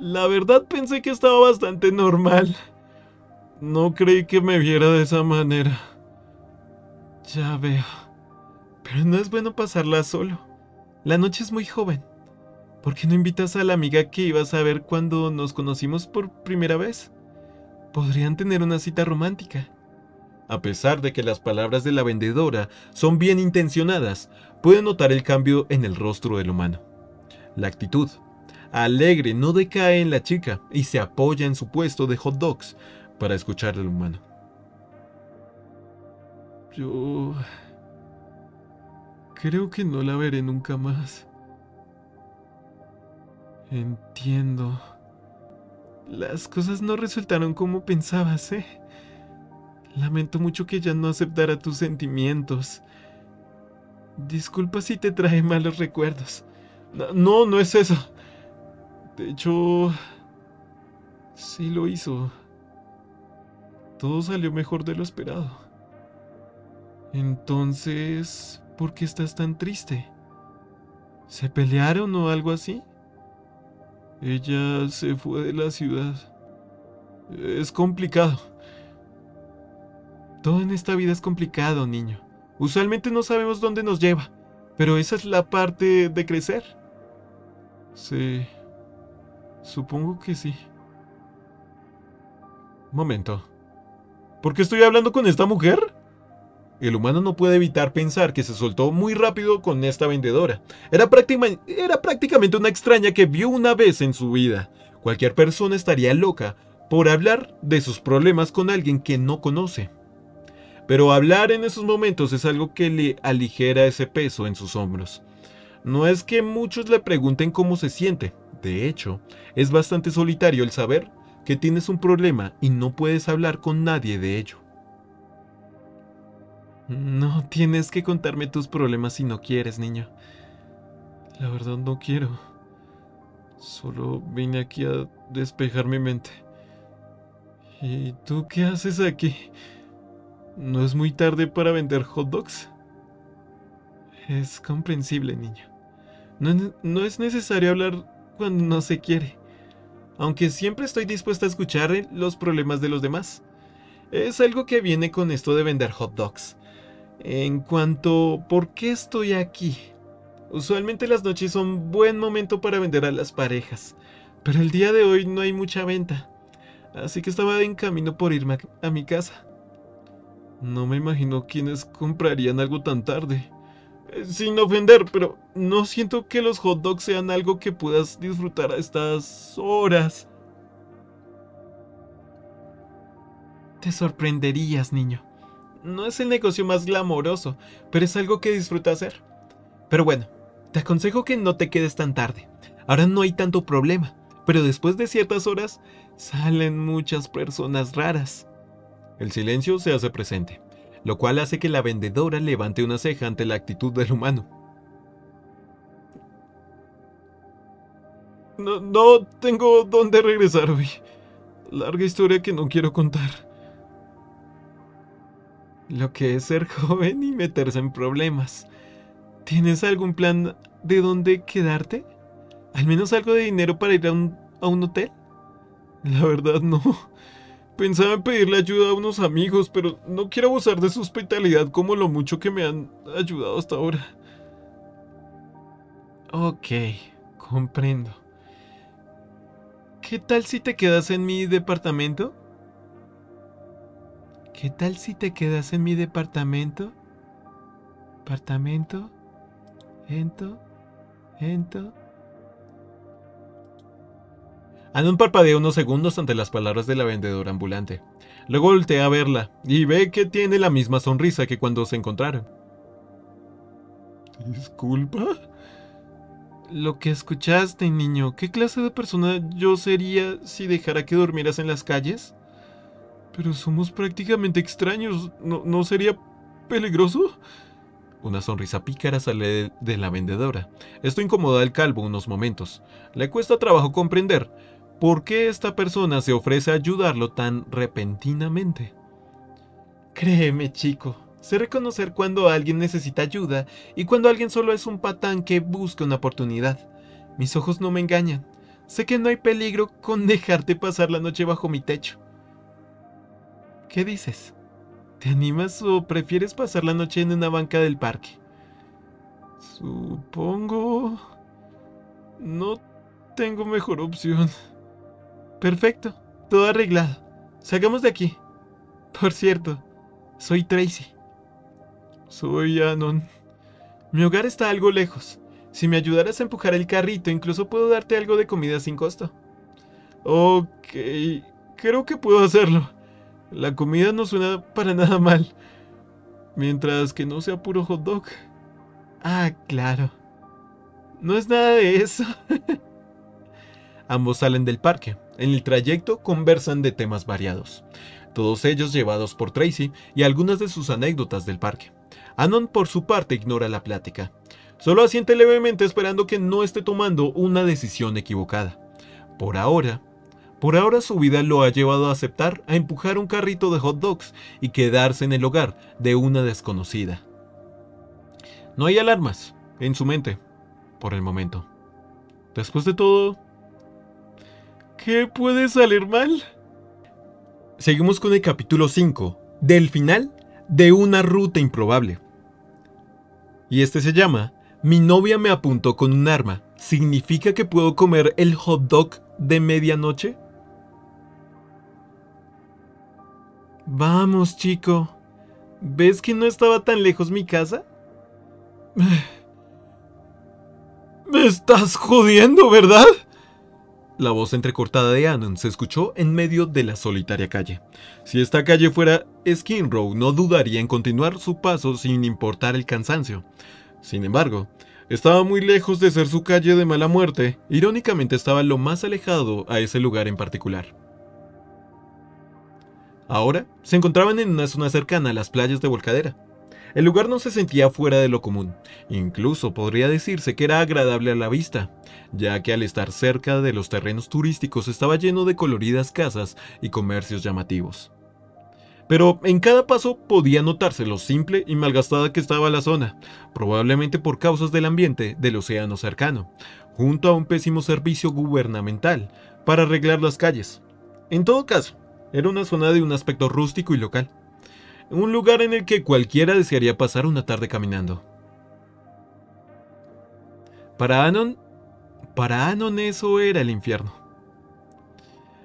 la verdad pensé que estaba bastante normal. No creí que me viera de esa manera. Ya veo. Pero no es bueno pasarla solo. La noche es muy joven. ¿Por qué no invitas a la amiga que ibas a ver cuando nos conocimos por primera vez? Podrían tener una cita romántica. A pesar de que las palabras de la vendedora son bien intencionadas, puede notar el cambio en el rostro del humano. La actitud alegre no decae en la chica y se apoya en su puesto de hot dogs para escuchar al humano. Yo creo que no la veré nunca más. Entiendo. Las cosas no resultaron como pensabas, ¿eh? Lamento mucho que ya no aceptara tus sentimientos. Disculpa si te trae malos recuerdos. No, no, no es eso. De hecho, sí lo hizo. Todo salió mejor de lo esperado. Entonces, ¿por qué estás tan triste? ¿Se pelearon o algo así? Ella se fue de la ciudad. Es complicado. Todo en esta vida es complicado, niño. Usualmente no sabemos dónde nos lleva, pero esa es la parte de crecer. Sí, supongo que sí. Momento. ¿Por qué estoy hablando con esta mujer? El humano no puede evitar pensar que se soltó muy rápido con esta vendedora. Era, práctima, era prácticamente una extraña que vio una vez en su vida, Cualquier persona estaría loca por hablar de sus problemas con alguien que no conoce. Pero hablar en esos momentos es algo que le aligera ese peso en sus hombros. No es que muchos le pregunten cómo se siente. De hecho, es bastante solitario el saber que tienes un problema y no puedes hablar con nadie de ello. No tienes que contarme tus problemas si no quieres, niño. La verdad no quiero. Solo vine aquí a despejar mi mente. ¿Y tú qué haces aquí? ¿No es muy tarde para vender hot dogs? Es comprensible, niño. No, no es necesario hablar cuando no se quiere. Aunque siempre estoy dispuesta a escuchar los problemas de los demás. Es algo que viene con esto de vender hot dogs. En cuanto, ¿por qué estoy aquí? Usualmente las noches son buen momento para vender a las parejas. Pero el día de hoy no hay mucha venta. Así que estaba en camino por irme a mi casa. No me imagino quiénes comprarían algo tan tarde. Sin ofender, pero no siento que los hot dogs sean algo que puedas disfrutar a estas horas. Te sorprenderías, niño. No es el negocio más glamoroso, pero es algo que disfruta hacer. Pero bueno, te aconsejo que no te quedes tan tarde. Ahora no hay tanto problema, pero después de ciertas horas salen muchas personas raras. El silencio se hace presente, lo cual hace que la vendedora levante una ceja ante la actitud del humano. No, no tengo dónde regresar hoy. Larga historia que no quiero contar. Lo que es ser joven y meterse en problemas. ¿Tienes algún plan de dónde quedarte? ¿Al menos algo de dinero para ir a un, a un hotel? La verdad no. Pensaba en pedirle ayuda a unos amigos, pero no quiero abusar de su hospitalidad como lo mucho que me han ayudado hasta ahora. Ok, comprendo. ¿Qué tal si te quedas en mi departamento? ¿Qué tal si te quedas en mi departamento? ¿Apartamento? ¿Ento? ¿Ento? Anon parpadea unos segundos ante las palabras de la vendedora ambulante. Luego voltea a verla y ve que tiene la misma sonrisa que cuando se encontraron. ¿Disculpa? Lo que escuchaste, niño. ¿Qué clase de persona yo sería si dejara que durmieras en las calles? Pero somos prácticamente extraños. ¿No, no sería peligroso? Una sonrisa pícara sale de la vendedora. Esto incomoda al calvo unos momentos. Le cuesta trabajo comprender por qué esta persona se ofrece a ayudarlo tan repentinamente. Créeme, chico, sé reconocer cuando alguien necesita ayuda y cuando alguien solo es un patán que busca una oportunidad. Mis ojos no me engañan. Sé que no hay peligro con dejarte pasar la noche bajo mi techo. ¿Qué dices? ¿Te animas o prefieres pasar la noche en una banca del parque? Supongo... no tengo mejor opción. Perfecto, todo arreglado. Salgamos de aquí. Por cierto, soy Tracy. Soy Anon. Mi hogar está algo lejos. Si me ayudaras a empujar el carrito, incluso puedo darte algo de comida sin costo. Ok, creo que puedo hacerlo. La comida no suena para nada mal, mientras que no sea puro hot dog. Ah, claro. No es nada de eso. Ambos salen del parque. En el trayecto conversan de temas variados, todos ellos llevados por Tracy y algunas de sus anécdotas del parque. Anon, por su parte, ignora la plática. Solo asiente levemente esperando que no esté tomando una decisión equivocada. Por ahora... Por ahora su vida lo ha llevado a aceptar, a empujar un carrito de hot dogs y quedarse en el hogar de una desconocida. No hay alarmas en su mente, por el momento. Después de todo, ¿qué puede salir mal? Seguimos con el capítulo cinco, del final de una ruta improbable. Y este se llama, mi novia me apuntó con un arma, ¿significa que puedo comer el hot dog de medianoche? Vamos, chico. ¿Ves que no estaba tan lejos mi casa? Me estás jodiendo, ¿verdad? La voz entrecortada de Anon se escuchó en medio de la solitaria calle. Si esta calle fuera Skinrow, no dudaría en continuar su paso sin importar el cansancio. Sin embargo, estaba muy lejos de ser su calle de mala muerte. Irónicamente, estaba lo más alejado a ese lugar en particular. Ahora, se encontraban en una zona cercana a las playas de Volcadera. El lugar no se sentía fuera de lo común, incluso podría decirse que era agradable a la vista, ya que al estar cerca de los terrenos turísticos estaba lleno de coloridas casas y comercios llamativos. Pero en cada paso podía notarse lo simple y malgastada que estaba la zona, probablemente por causas del ambiente del océano cercano, junto a un pésimo servicio gubernamental para arreglar las calles. En todo caso, era una zona de un aspecto rústico y local. Un lugar en el que cualquiera desearía pasar una tarde caminando. Para Anon, para Anon eso era el infierno.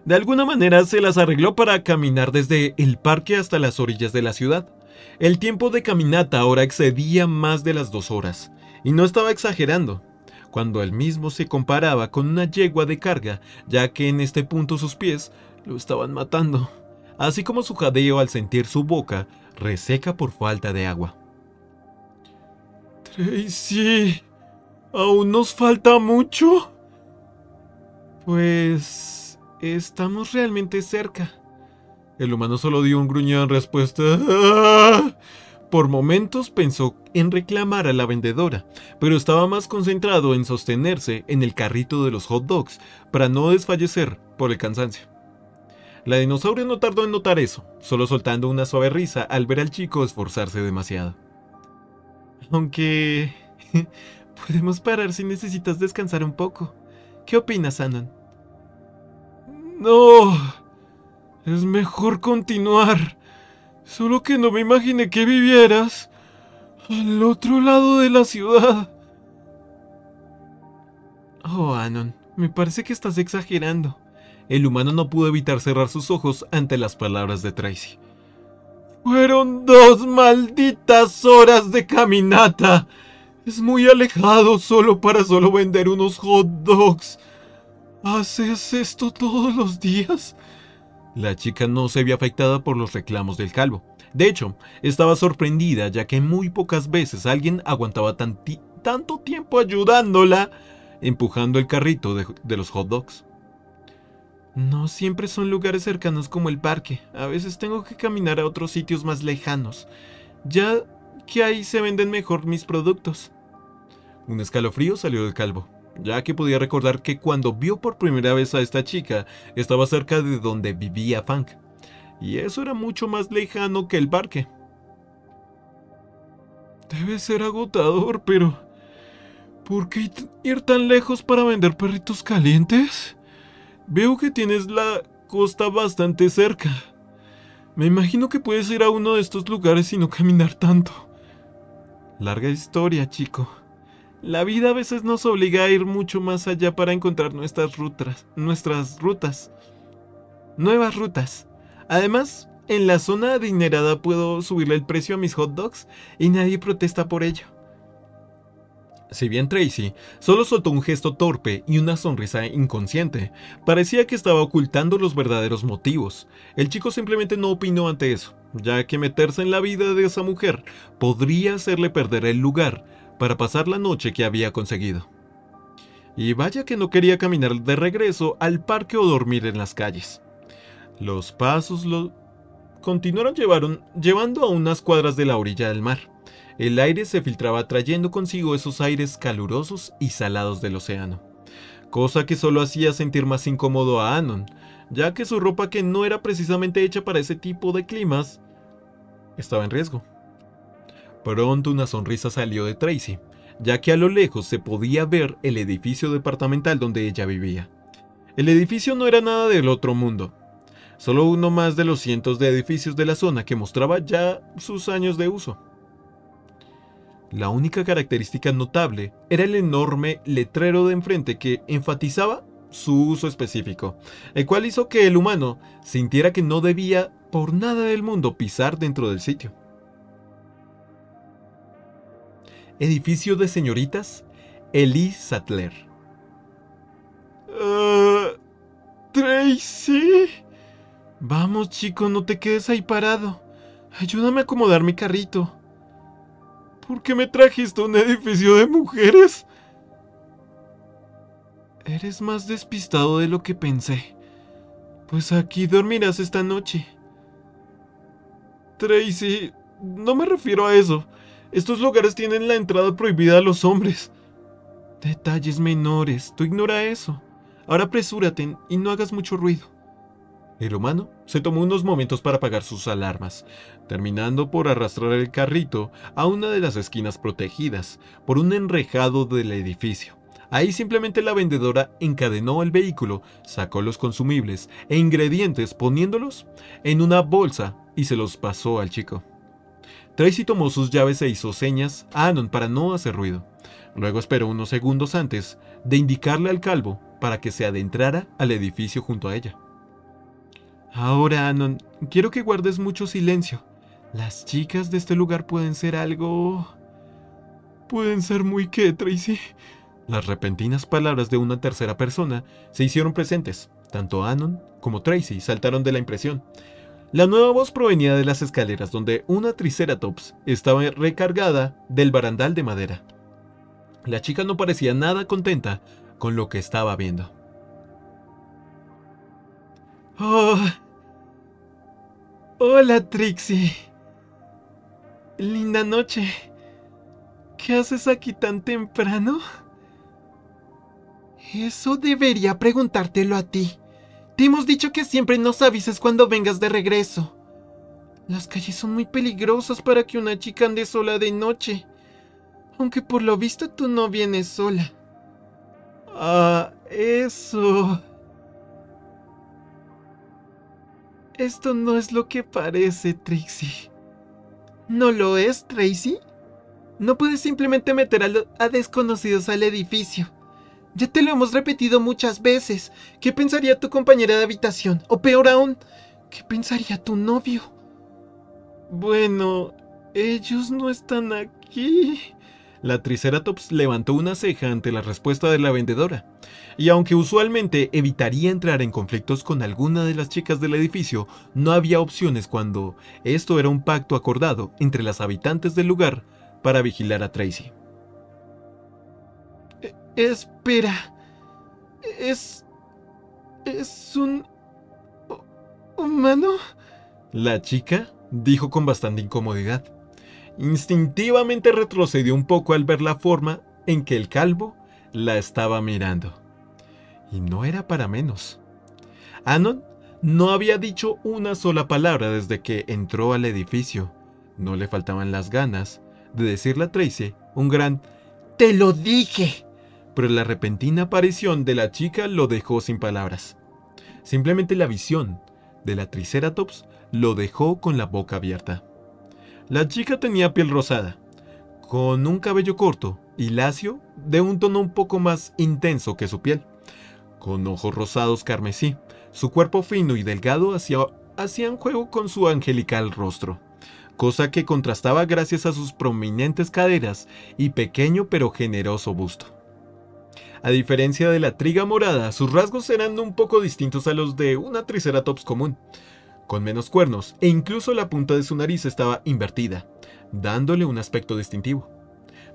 De alguna manera se las arregló para caminar desde el parque hasta las orillas de la ciudad. El tiempo de caminata ahora excedía más de las dos horas, y no estaba exagerando, cuando el mismo se comparaba con una yegua de carga, ya que en este punto sus pies lo estaban matando, así como su jadeo al sentir su boca reseca por falta de agua. —Tracy, ¿aún nos falta mucho? —Pues estamos realmente cerca. El humano solo dio un gruñón en respuesta. ¡Ah! Por momentos pensó en reclamar a la vendedora, pero estaba más concentrado en sostenerse en el carrito de los hot dogs para no desfallecer por el cansancio. La dinosaurio no tardó en notar eso, solo soltando una suave risa al ver al chico esforzarse demasiado. Aunque... podemos parar si necesitas descansar un poco. ¿Qué opinas, Anon? No... es mejor continuar. Solo que no me imaginé que vivieras al otro lado de la ciudad. Oh, Anon, me parece que estás exagerando. El humano no pudo evitar cerrar sus ojos ante las palabras de Tracy. Fueron dos malditas horas de caminata. Es muy alejado solo para solo vender unos hot dogs. ¿Haces esto todos los días? La chica no se vio afectada por los reclamos del calvo. De hecho, estaba sorprendida ya que muy pocas veces alguien aguantaba tanto tiempo ayudándola, empujando el carrito de, de los hot dogs. No siempre son lugares cercanos como el parque. A veces tengo que caminar a otros sitios más lejanos, ya que ahí se venden mejor mis productos. Un escalofrío salió del calvo, ya que podía recordar que cuando vio por primera vez a esta chica, estaba cerca de donde vivía Funk. Y eso era mucho más lejano que el parque. Debe ser agotador, pero... ¿por qué ir tan lejos para vender perritos calientes? Veo que tienes la costa bastante cerca. Me imagino que puedes ir a uno de estos lugares y no caminar tanto. Larga historia, chico. La vida a veces nos obliga a ir mucho más allá para encontrar nuestras rutas, nuestras rutas. Nuevas rutas. Además, en la zona adinerada puedo subirle el precio a mis hot dogs y nadie protesta por ello. Si bien Tracy solo soltó un gesto torpe y una sonrisa inconsciente, parecía que estaba ocultando los verdaderos motivos. El chico simplemente no opinó ante eso, ya que meterse en la vida de esa mujer podría hacerle perder el lugar para pasar la noche que había conseguido. Y vaya que no quería caminar de regreso al parque o dormir en las calles. Los pasos lo continuaron llevaron, llevando a unas cuadras de la orilla del mar. El aire se filtraba trayendo consigo esos aires calurosos y salados del océano, cosa que solo hacía sentir más incómodo a Anon, ya que su ropa, que no era precisamente hecha para ese tipo de climas, estaba en riesgo. Pronto una sonrisa salió de Tracy, ya que a lo lejos se podía ver el edificio departamental donde ella vivía. El edificio no era nada del otro mundo, solo uno más de los cientos de edificios de la zona que mostraba ya sus años de uso. La única característica notable era el enorme letrero de enfrente que enfatizaba su uso específico, el cual hizo que el humano sintiera que no debía por nada del mundo pisar dentro del sitio. Edificio de señoritas Eli Sattler. Uh, ¡Tracy! Vamos, chico, no te quedes ahí parado. Ayúdame a acomodar mi carrito. ¿Por qué me trajiste a un edificio de mujeres? Eres más despistado de lo que pensé. Pues aquí dormirás esta noche. Tracy, no me refiero a eso. Estos lugares tienen la entrada prohibida a los hombres. Detalles menores, tú ignora eso. Ahora apresúrate y no hagas mucho ruido. El humano se tomó unos momentos para apagar sus alarmas, terminando por arrastrar el carrito a una de las esquinas protegidas por un enrejado del edificio. Ahí simplemente la vendedora encadenó el vehículo, sacó los consumibles e ingredientes poniéndolos en una bolsa y se los pasó al chico. Tracy tomó sus llaves e hizo señas a Anon para no hacer ruido. Luego esperó unos segundos antes de indicarle al calvo para que se adentrara al edificio junto a ella. Ahora, Anon, quiero que guardes mucho silencio. Las chicas de este lugar pueden ser algo... ¿Pueden ser muy qué, Tracy? Las repentinas palabras de una tercera persona se hicieron presentes. Tanto Anon como Tracy saltaron de la impresión. La nueva voz provenía de las escaleras donde una triceratops estaba recargada del barandal de madera. La chica no parecía nada contenta con lo que estaba viendo. Oh, hola, Trixie. Linda noche. ¿Qué haces aquí tan temprano? Eso debería preguntártelo a ti. Te hemos dicho que siempre nos avises cuando vengas de regreso. Las calles son muy peligrosas para que una chica ande sola de noche. Aunque por lo visto tú no vienes sola. Ah, eso... Esto no es lo que parece, Trixie. ¿No lo es, Tracy? No puedes simplemente meter a, a desconocidos al edificio. Ya te lo hemos repetido muchas veces. ¿Qué pensaría tu compañera de habitación? O peor aún, ¿qué pensaría tu novio? Bueno, ellos no están aquí. La Triceratops levantó una ceja ante la respuesta de la vendedora. Y aunque usualmente evitaría entrar en conflictos con alguna de las chicas del edificio, no había opciones cuando esto era un pacto acordado entre las habitantes del lugar para vigilar a Tracy. Espera, ¿es... es un... humano? La chica dijo con bastante incomodidad. Instintivamente retrocedió un poco al ver la forma en que el calvo la estaba mirando. Y no era para menos. Anon no había dicho una sola palabra desde que entró al edificio. No le faltaban las ganas de decirle a Tracy un gran «¡Te lo dije!», pero la repentina aparición de la chica lo dejó sin palabras. Simplemente la visión de la Triceratops lo dejó con la boca abierta. La chica tenía piel rosada, con un cabello corto y lacio de un tono un poco más intenso que su piel, con ojos rosados carmesí. Su cuerpo fino y delgado hacía, hacían juego con su angelical rostro, cosa que contrastaba gracias a sus prominentes caderas y pequeño pero generoso busto. A diferencia de la triga morada, sus rasgos eran un poco distintos a los de una triceratops común, con menos cuernos e incluso la punta de su nariz estaba invertida, dándole un aspecto distintivo.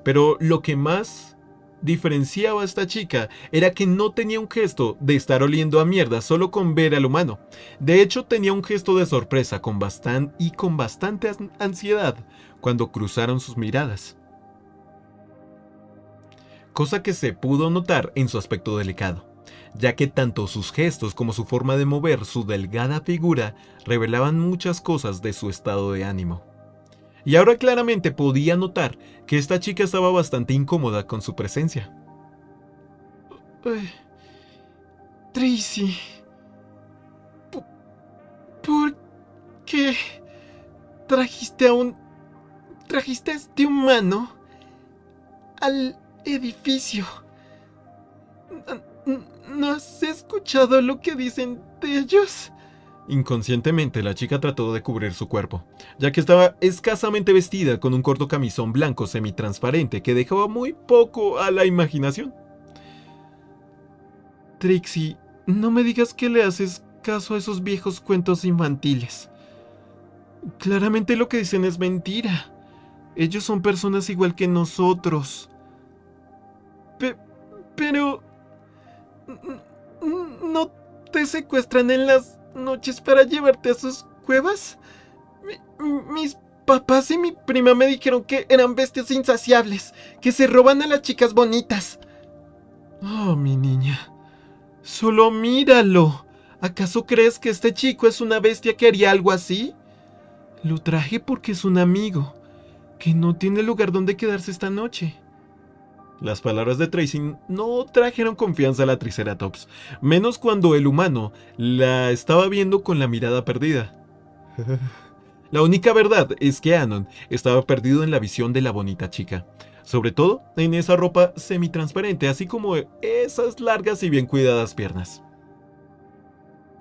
Pero lo que más diferenciaba a esta chica era que no tenía un gesto de estar oliendo a mierda solo con ver al humano. De hecho, tenía un gesto de sorpresa con bastan- y con bastante ansiedad cuando cruzaron sus miradas, cosa que se pudo notar en su aspecto delicado, ya que tanto sus gestos como su forma de mover su delgada figura revelaban muchas cosas de su estado de ánimo. Y ahora claramente podía notar que esta chica estaba bastante incómoda con su presencia. Uh, Tracy... ¿Por, ¿Por qué trajiste a un... trajiste a este humano al... edificio? ¿No, ¿No has escuchado lo que dicen de ellos? Inconscientemente la chica trató de cubrir su cuerpo, ya que estaba escasamente vestida con un corto camisón blanco semitransparente que dejaba muy poco a la imaginación. Trixie, No me digas que le haces caso a esos viejos cuentos infantiles. Claramente lo que dicen es mentira. Ellos son personas igual que nosotros. Pe- pero... ¿No te secuestran en las noches para llevarte a sus cuevas? Mi- mis papás y mi prima me dijeron que eran bestias insaciables, que se roban a las chicas bonitas. Oh, mi niña. Solo míralo. ¿Acaso crees que este chico es una bestia que haría algo así? Lo traje porque es un amigo, que no tiene lugar donde quedarse esta noche. Las palabras de Tracy no trajeron confianza a la Triceratops, menos cuando el humano la estaba viendo con la mirada perdida. La única verdad es que Anon estaba perdido en la visión de la bonita chica, sobre todo en esa ropa semitransparente, así como esas largas y bien cuidadas piernas.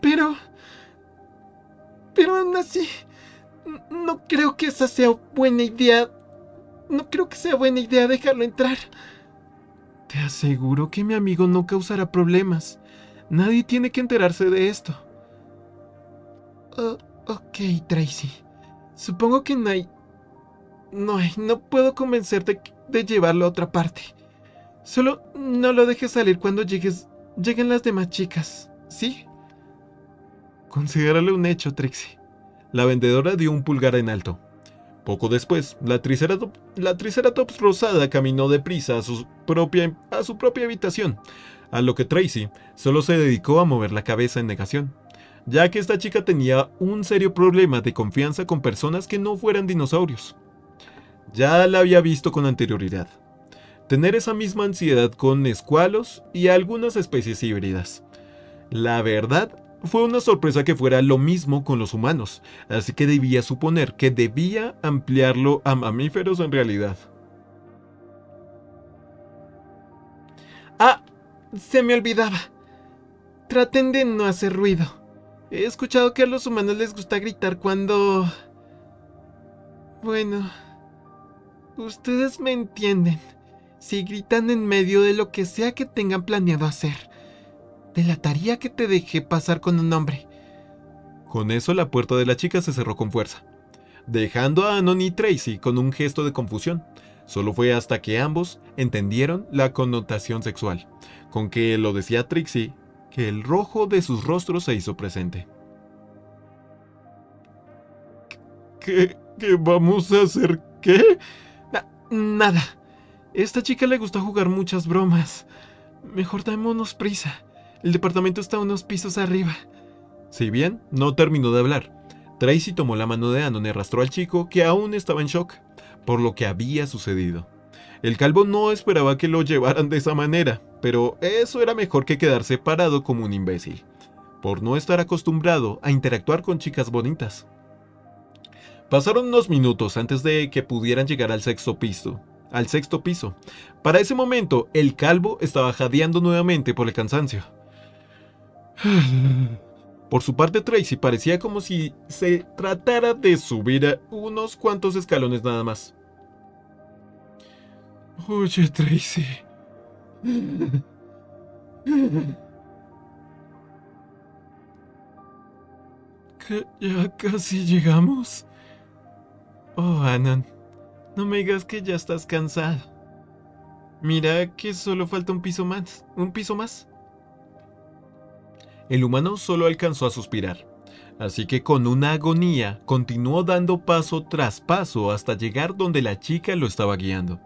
Pero... pero aún así... no creo que esa sea buena idea. No creo que sea buena idea dejarlo entrar. Te aseguro que mi amigo no causará problemas. Nadie tiene que enterarse de esto. Oh, ok, Tracy. Supongo que no hay... No hay... No puedo convencerte de llevarlo a otra parte. Solo no lo dejes salir cuando llegues... lleguen las demás chicas, ¿sí? Considéralo un hecho, Trixie. La vendedora dio un pulgar en alto. Poco después, la triceratops, la triceratops rosada caminó deprisa a su, propia, a su propia habitación, a lo que Tracy solo se dedicó a mover la cabeza en negación, ya que esta chica tenía un serio problema de confianza con personas que no fueran dinosaurios. Ya la había visto con anterioridad. Tener esa misma ansiedad con escualos y algunas especies híbridas. La verdad... fue una sorpresa que fuera lo mismo con los humanos, así que debía suponer que debía ampliarlo a mamíferos en realidad. ¡Ah! Se me olvidaba. Traten de no hacer ruido. He escuchado que a los humanos les gusta gritar cuando... Bueno... ustedes me entienden. Si gritan en medio de lo que sea que tengan planeado hacer... de la tarea que te dejé pasar con un hombre. Con eso la puerta de la chica se cerró con fuerza, dejando a Anon y Tracy con un gesto de confusión. Solo fue hasta que ambos entendieron la connotación sexual con que lo decía Trixie, que el rojo de sus rostros se hizo presente. ¿Qué, qué vamos a hacer? ¿Qué? Na- nada. Esta chica le gusta jugar muchas bromas. Mejor démonos prisa. El departamento está unos pisos arriba. Si bien no terminó de hablar, Tracy tomó la mano de Anon y arrastró al chico, que aún estaba en shock por lo que había sucedido. El calvo no esperaba que lo llevaran de esa manera, pero eso era mejor que quedarse parado como un imbécil, por no estar acostumbrado a interactuar con chicas bonitas. Pasaron unos minutos antes de que pudieran llegar al sexto piso. Al sexto piso. Para ese momento, el calvo estaba jadeando nuevamente por el cansancio. Por su parte, Tracy parecía como si se tratara de subir a unos cuantos escalones nada más. Oye, Tracy. ¿Que ya casi llegamos? Oh, Anon, no me digas que ya estás cansado. Mira que solo falta un piso más. ¿Un piso más? El humano solo alcanzó a suspirar, así que con una agonía continuó dando paso tras paso hasta llegar donde la chica lo estaba guiando.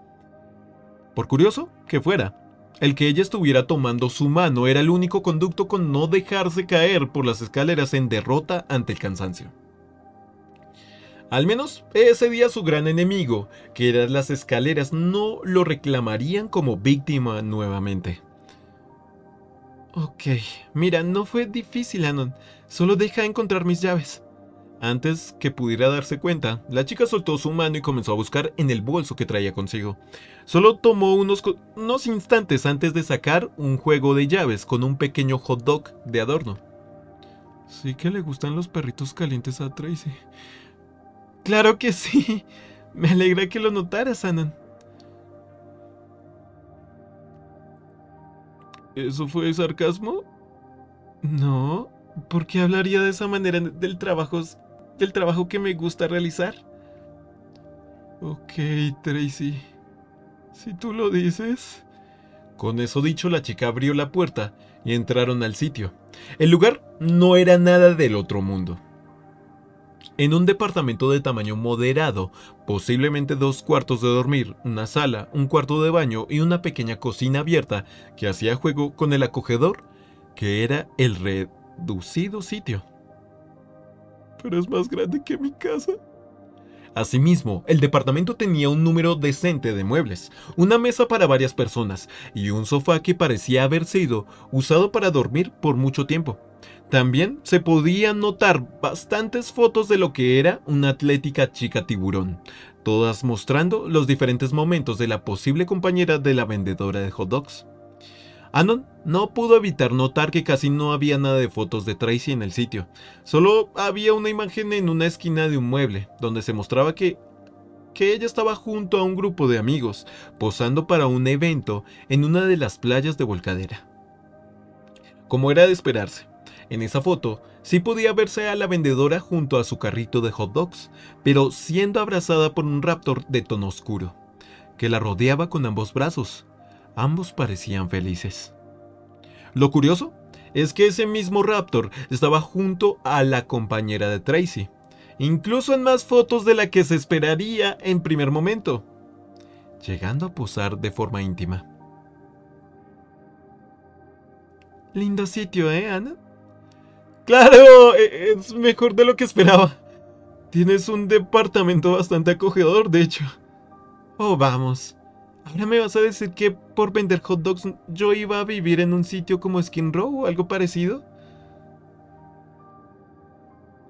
Por curioso que fuera, el que ella estuviera tomando su mano era el único conducto con no dejarse caer por las escaleras en derrota ante el cansancio. Al menos ese día su gran enemigo, que eran las escaleras, no lo reclamarían como víctima nuevamente. Ok, mira, no fue difícil, Anon. Solo deja encontrar mis llaves. Antes que pudiera darse cuenta, la chica soltó su mano y comenzó a buscar en el bolso que traía consigo. Solo tomó unos, unos instantes antes de sacar un juego de llaves con un pequeño hot dog de adorno. Sí que le gustan los perritos calientes a Tracy. Claro que sí. Me alegra que lo notaras, Anon. ¿Eso fue sarcasmo? No, ¿por qué hablaría de esa manera del trabajo, del trabajo que me gusta realizar? Ok, Tracy, si tú lo dices... Con eso dicho, la chica abrió la puerta y entraron al sitio. El lugar no era nada del otro mundo. En un departamento de tamaño moderado, posiblemente dos cuartos de dormir, una sala, un cuarto de baño y una pequeña cocina abierta que hacía juego con el acogedor, que era el reducido sitio. Pero es más grande que mi casa. Asimismo, el departamento tenía un número decente de muebles, una mesa para varias personas y un sofá que parecía haber sido usado para dormir por mucho tiempo. También se podían notar bastantes fotos de lo que era una atlética chica tiburón, todas mostrando los diferentes momentos de la posible compañera de la vendedora de hot dogs. Anon no pudo evitar notar que casi no había nada de fotos de Tracy en el sitio. Solo había una imagen en una esquina de un mueble, donde se mostraba que, que ella estaba junto a un grupo de amigos, posando para un evento en una de las playas de Volcadera. Como era de esperarse, en esa foto sí podía verse a la vendedora junto a su carrito de hot dogs, pero siendo abrazada por un raptor de tono oscuro, que la rodeaba con ambos brazos. Ambos parecían felices. Lo curioso es que ese mismo raptor estaba junto a la compañera de Tracy, incluso en más fotos de la que se esperaría en primer momento, llegando a posar de forma íntima. Lindo sitio, ¿eh, Ana? ¡Claro! Es mejor de lo que esperaba. Tienes un departamento bastante acogedor, de hecho. Oh, vamos. ¿Ahora me vas a decir que por vender hot dogs yo iba a vivir en un sitio como Skinrow o algo parecido?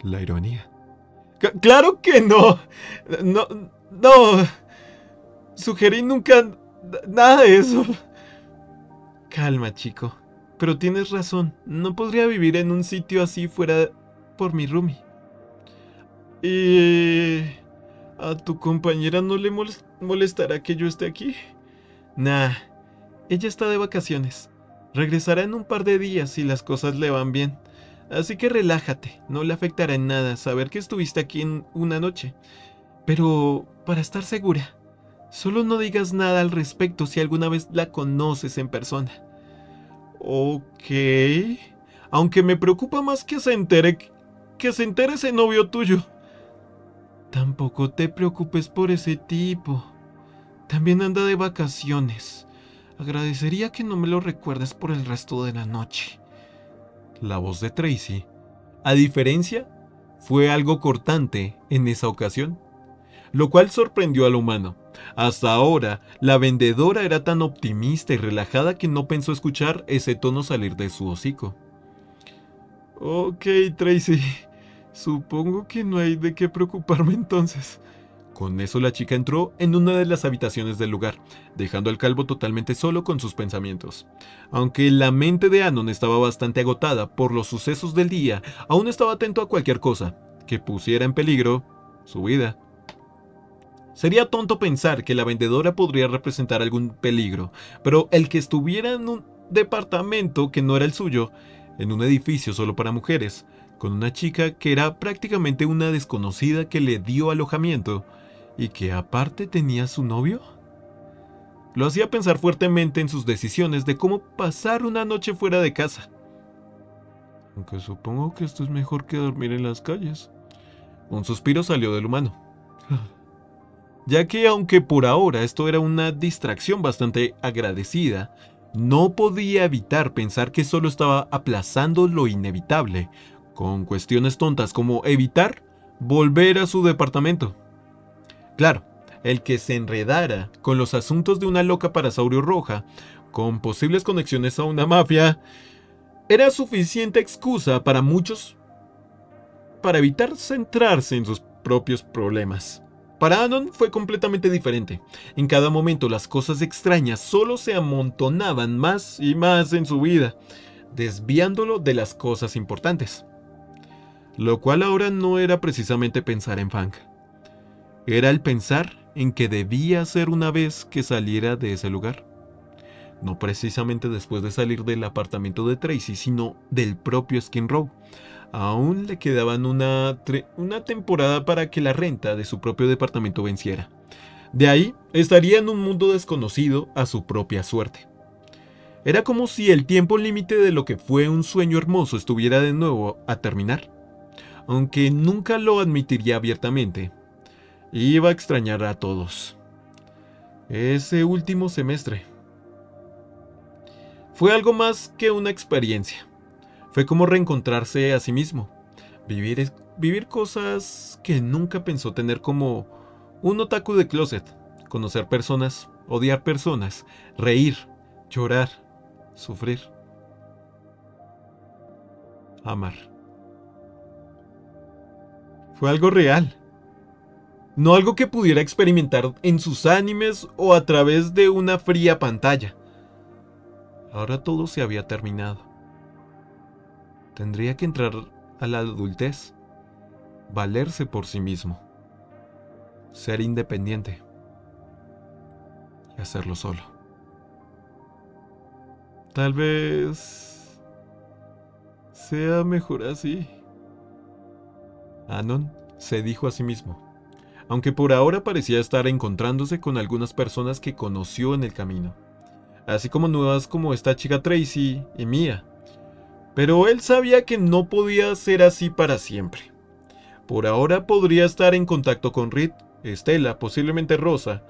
La ironía. C- ¡Claro que no! No, no. Sugerí nunca nada de eso. Calma, chico. Pero tienes razón. No podría vivir en un sitio así fuera por mi roomie. Y... ¿a tu compañera no le molestará que yo esté aquí? Nah, ella está de vacaciones. Regresará en un par de días si las cosas le van bien. Así que relájate, no le afectará en nada saber que estuviste aquí en una noche. Pero, para estar segura, solo no digas nada al respecto si alguna vez la conoces en persona. Ok... Aunque me preocupa más que se entere... que se entere ese novio tuyo. Tampoco te preocupes por ese tipo. También anda de vacaciones. Agradecería que no me lo recuerdes por el resto de la noche. La voz de Tracy, a diferencia, fue algo cortante en esa ocasión, lo cual sorprendió al humano. Hasta ahora, la vendedora era tan optimista y relajada que no pensó escuchar ese tono salir de su hocico. Ok, Tracy... supongo que no hay de qué preocuparme entonces. Con eso la chica entró en una de las habitaciones del lugar, dejando al calvo totalmente solo con sus pensamientos. Aunque la mente de Anon estaba bastante agotada por los sucesos del día, aún estaba atento a cualquier cosa que pusiera en peligro su vida. Sería tonto pensar que la vendedora podría representar algún peligro, pero el que estuviera en un departamento que no era el suyo, en un edificio solo para mujeres, con una chica que era prácticamente una desconocida que le dio alojamiento y que aparte tenía su novio, lo hacía pensar fuertemente en sus decisiones de cómo pasar una noche fuera de casa. Aunque supongo que esto es mejor que dormir en las calles. Un suspiro salió del humano, ya que aunque por ahora esto era una distracción bastante agradecida, no podía evitar pensar que solo estaba aplazando lo inevitable, con cuestiones tontas como evitar volver a su departamento. Claro, el que se enredara con los asuntos de una loca parasaurio roja, con posibles conexiones a una mafia, era suficiente excusa para muchos para evitar centrarse en sus propios problemas. Para Anon fue completamente diferente. En cada momento las cosas extrañas solo se amontonaban más y más en su vida, desviándolo de las cosas importantes. Lo cual ahora no era precisamente pensar en Fang. Era el pensar en que debía hacer una vez que saliera de ese lugar. no precisamente después de salir del apartamento de Tracy, sino del propio Skinrow. Aún le quedaban una, una temporada para que la renta de su propio departamento venciera. De ahí, estaría en un mundo desconocido a su propia suerte. Era como si el tiempo límite de lo que fue un sueño hermoso estuviera de nuevo a terminar. Aunque nunca lo admitiría abiertamente, iba a extrañar a todos. Ese último semestre fue algo más que una experiencia. Fue como reencontrarse a sí mismo. Vivir, vivir cosas que nunca pensó tener, como un otaku de closet. Conocer personas, odiar personas, reír, llorar, sufrir, amar. Fue algo real. No algo que pudiera experimentar en sus animes o a través de una fría pantalla. Ahora todo se había terminado. Tendría que entrar a la adultez, valerse por sí mismo, ser independiente y hacerlo solo. Tal vez sea mejor así, Anon se dijo a sí mismo, aunque por ahora parecía estar encontrándose con algunas personas que conoció en el camino, así como nuevas como esta chica Tracy y Mía. Pero él sabía que no podía ser así para siempre. Por ahora podría estar en contacto con Reed, Estela, posiblemente Rosa.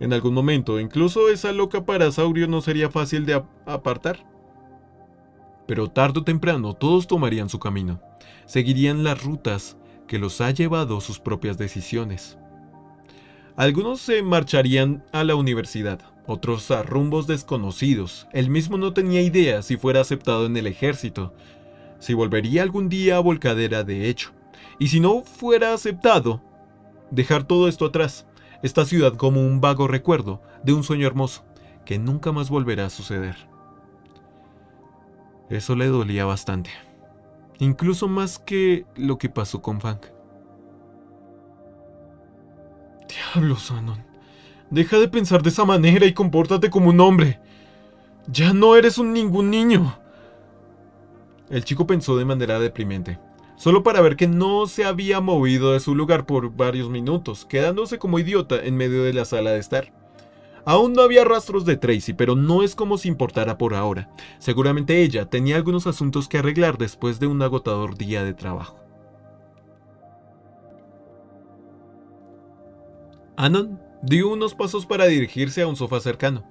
En algún momento, incluso esa loca parasaurio no sería fácil de apartar. Pero tarde o temprano todos tomarían su camino. Seguirían las rutas que los ha llevado sus propias decisiones. Algunos se marcharían a la universidad. Otros a rumbos desconocidos. Él mismo no tenía idea si fuera aceptado en el ejército, si volvería algún día a Volcadera de hecho, y si no fuera aceptado, dejar todo esto atrás, esta ciudad como un vago recuerdo de un sueño hermoso que nunca más volverá a suceder. Eso le dolía bastante, incluso más que lo que pasó con Fang. Diablos, Anon. Deja de pensar de esa manera y compórtate como un hombre. Ya no eres un ningún niño. El chico pensó de manera deprimente, solo para ver que no se había movido de su lugar por varios minutos, quedándose como idiota en medio de la sala de estar. Aún no había rastros de Tracy, pero no es como si importara por ahora. Seguramente ella tenía algunos asuntos que arreglar después de un agotador día de trabajo. Anon dio unos pasos para dirigirse a un sofá cercano.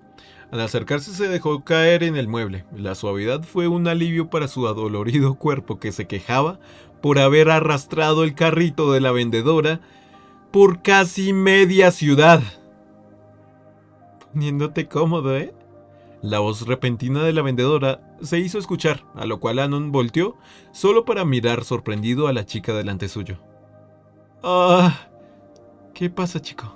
Al acercarse se dejó caer en el mueble. La suavidad fue un alivio para su adolorido cuerpo que se quejaba por haber arrastrado el carrito de la vendedora por casi media ciudad. Poniéndote cómodo, ¿eh? La voz repentina de la vendedora se hizo escuchar, a lo cual Anon volteó solo para mirar sorprendido a la chica delante suyo. Ah, ¿qué pasa, chico?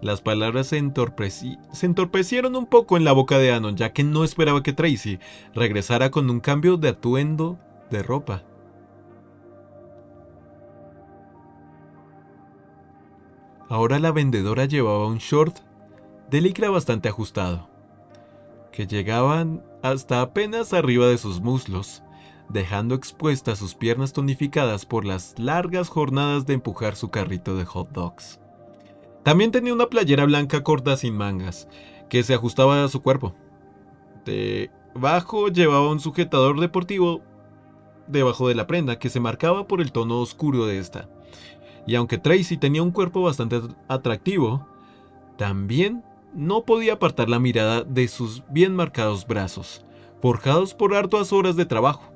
Las palabras se, entorpeci se entorpecieron un poco en la boca de Anon, ya que no esperaba que Tracy regresara con un cambio de atuendo de ropa. Ahora la vendedora llevaba un short de licra bastante ajustado, que llegaban hasta apenas arriba de sus muslos, dejando expuestas sus piernas tonificadas por las largas jornadas de empujar su carrito de hot dogs. También tenía una playera blanca corta sin mangas, que se ajustaba a su cuerpo. Debajo llevaba un sujetador deportivo debajo de la prenda, que se marcaba por el tono oscuro de esta. Y aunque Tracy tenía un cuerpo bastante atractivo, también no podía apartar la mirada de sus bien marcados brazos, forjados por hartas horas de trabajo.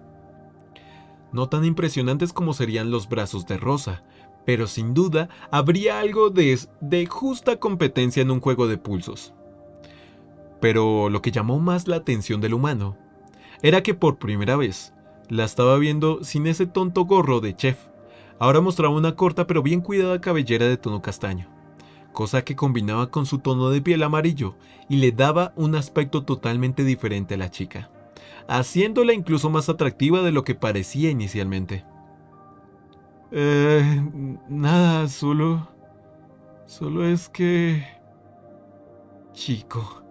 No tan impresionantes como serían los brazos de Rosa, pero sin duda habría algo de, de justa competencia en un juego de pulsos. Pero lo que llamó más la atención del humano era que por primera vez la estaba viendo sin ese tonto gorro de chef. Ahora mostraba una corta pero bien cuidada cabellera de tono castaño, cosa que combinaba con su tono de piel amarillo y le daba un aspecto totalmente diferente a la chica, haciéndola incluso más atractiva de lo que parecía inicialmente. Eh, nada, solo... Solo es que... Chico,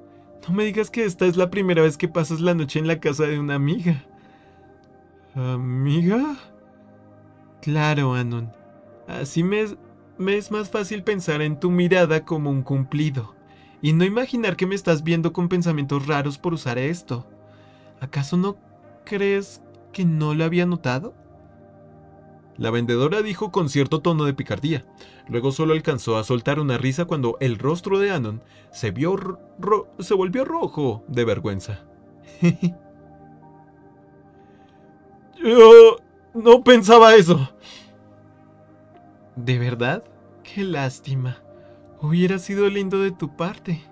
No me digas que esta es la primera vez que pasas la noche en la casa de una amiga. ¿Amiga? Claro, Anon. Así me es, me es más fácil pensar en tu mirada como un cumplido. Y no imaginar que me estás viendo con pensamientos raros por usar esto. ¿Acaso no crees que no lo había notado? La vendedora dijo con cierto tono de picardía. Luego solo alcanzó a soltar una risa cuando el rostro de Anon se, vio ro se volvió rojo de vergüenza. Yo no pensaba eso. ¿De verdad? Qué lástima. Hubiera sido lindo de tu parte.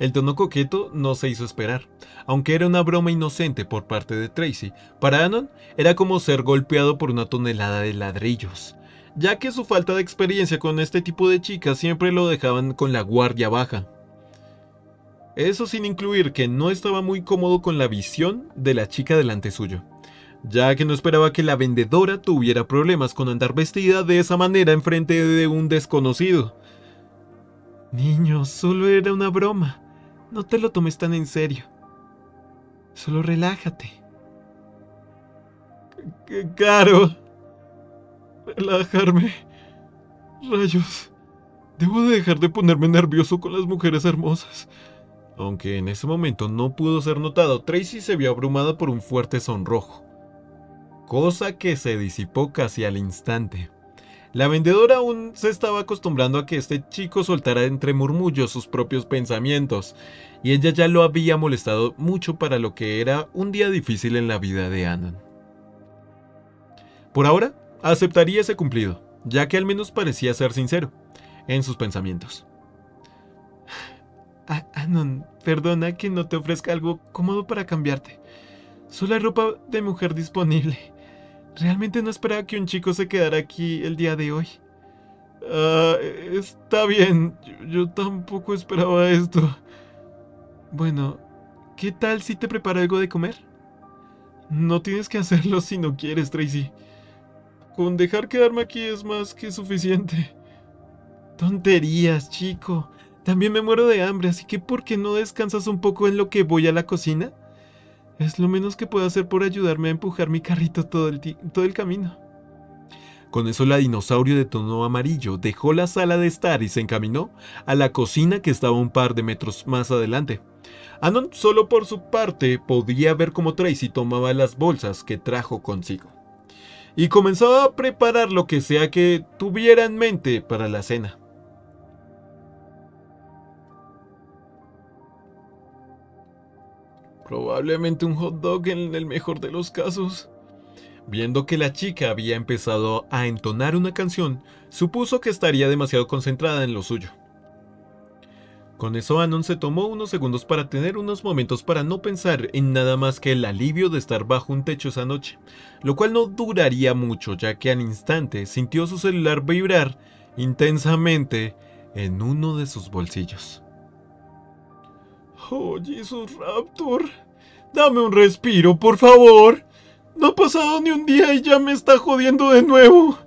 El tono coqueto no se hizo esperar. Aunque era una broma inocente por parte de Tracy, para Anon era como ser golpeado por una tonelada de ladrillos, ya que su falta de experiencia con este tipo de chicas siempre lo dejaban con la guardia baja. Eso sin incluir que no estaba muy cómodo con la visión de la chica delante suyo, ya que no esperaba que la vendedora tuviera problemas con andar vestida de esa manera enfrente de un desconocido. Niño, solo era una broma. No te lo tomes tan en serio. Solo relájate. ¡Qué caro! Relajarme. Rayos. Debo de dejar de ponerme nervioso con las mujeres hermosas. Aunque en ese momento no pudo ser notado, Tracy se vio abrumada por un fuerte sonrojo, cosa que se disipó casi al instante. La vendedora aún se estaba acostumbrando a que este chico soltara entre murmullos sus propios pensamientos, y ella ya lo había molestado mucho para lo que era un día difícil en la vida de Anon. Por ahora, aceptaría ese cumplido, ya que al menos parecía ser sincero en sus pensamientos. Ah, Anon, perdona que no te ofrezca algo cómodo para cambiarte. Solo hay ropa de mujer disponible. Realmente no esperaba que un chico se quedara aquí el día de hoy. Uh, está bien, yo, yo tampoco esperaba esto. Bueno, ¿qué tal si te preparo algo de comer? No tienes que hacerlo si no quieres, Tracy. Con dejar quedarme aquí es más que suficiente. Tonterías, chico. También me muero de hambre, así que ¿por qué no descansas un poco en lo que voy a la cocina? Es lo menos que puedo hacer por ayudarme a empujar mi carrito todo el, todo el camino. Con eso la dinosaurio de tono amarillo dejó la sala de estar y se encaminó a la cocina que estaba un par de metros más adelante. Anon solo por su parte podía ver cómo Tracy tomaba las bolsas que trajo consigo y comenzaba a preparar lo que sea que tuviera en mente para la cena. Probablemente un hot dog en el mejor de los casos. Viendo que la chica había empezado a entonar una canción, supuso que estaría demasiado concentrada en lo suyo. Con eso Anon se tomó unos segundos para tener unos momentos para no pensar en nada más que el alivio de estar bajo un techo esa noche, lo cual no duraría mucho, ya que al instante sintió su celular vibrar intensamente en uno de sus bolsillos. Oh, Jesús Raptor, dame un respiro, por favor. No ha pasado ni un día y ya me está jodiendo de nuevo.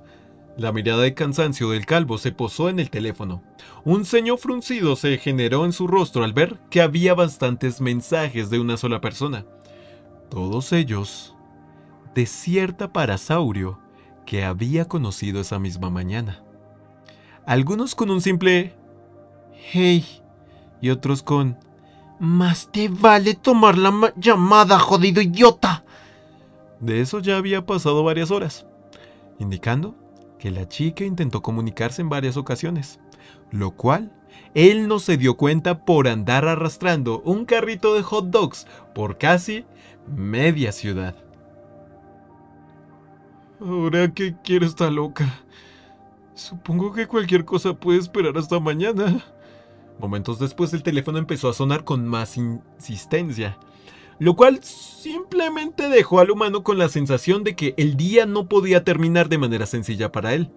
La mirada de cansancio del calvo se posó en el teléfono. Un ceño fruncido se generó en su rostro al ver que había bastantes mensajes de una sola persona. Todos ellos de cierta parasaurio que había conocido esa misma mañana. Algunos con un simple hey y otros con más te vale tomar la llamada, jodido idiota. De eso ya había pasado varias horas, indicando que la chica intentó comunicarse en varias ocasiones, lo cual él no se dio cuenta por andar arrastrando un carrito de hot dogs por casi media ciudad. Ahora, ¿qué quiere esta loca? Supongo que cualquier cosa puede esperar hasta mañana. Momentos después el teléfono empezó a sonar con más insistencia, lo cual simplemente dejó al humano con la sensación de que el día no podía terminar de manera sencilla para él.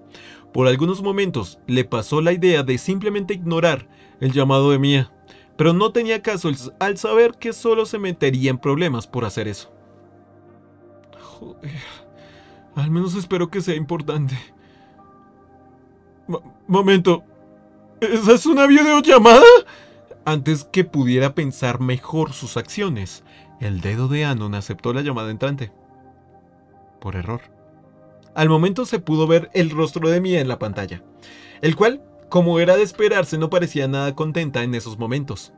Por algunos momentos le pasó la idea de simplemente ignorar el llamado de Mía, pero no tenía caso al saber que solo se metería en problemas por hacer eso. Joder, al menos espero que sea importante. M- momento... ¿Esa es una videollamada? antes que pudiera pensar mejor sus acciones. El dedo de Anon aceptó la llamada entrante. Por error. Al momento se pudo ver el rostro de Mía en la pantalla, el cual, como era de esperarse, no parecía nada contenta en esos momentos.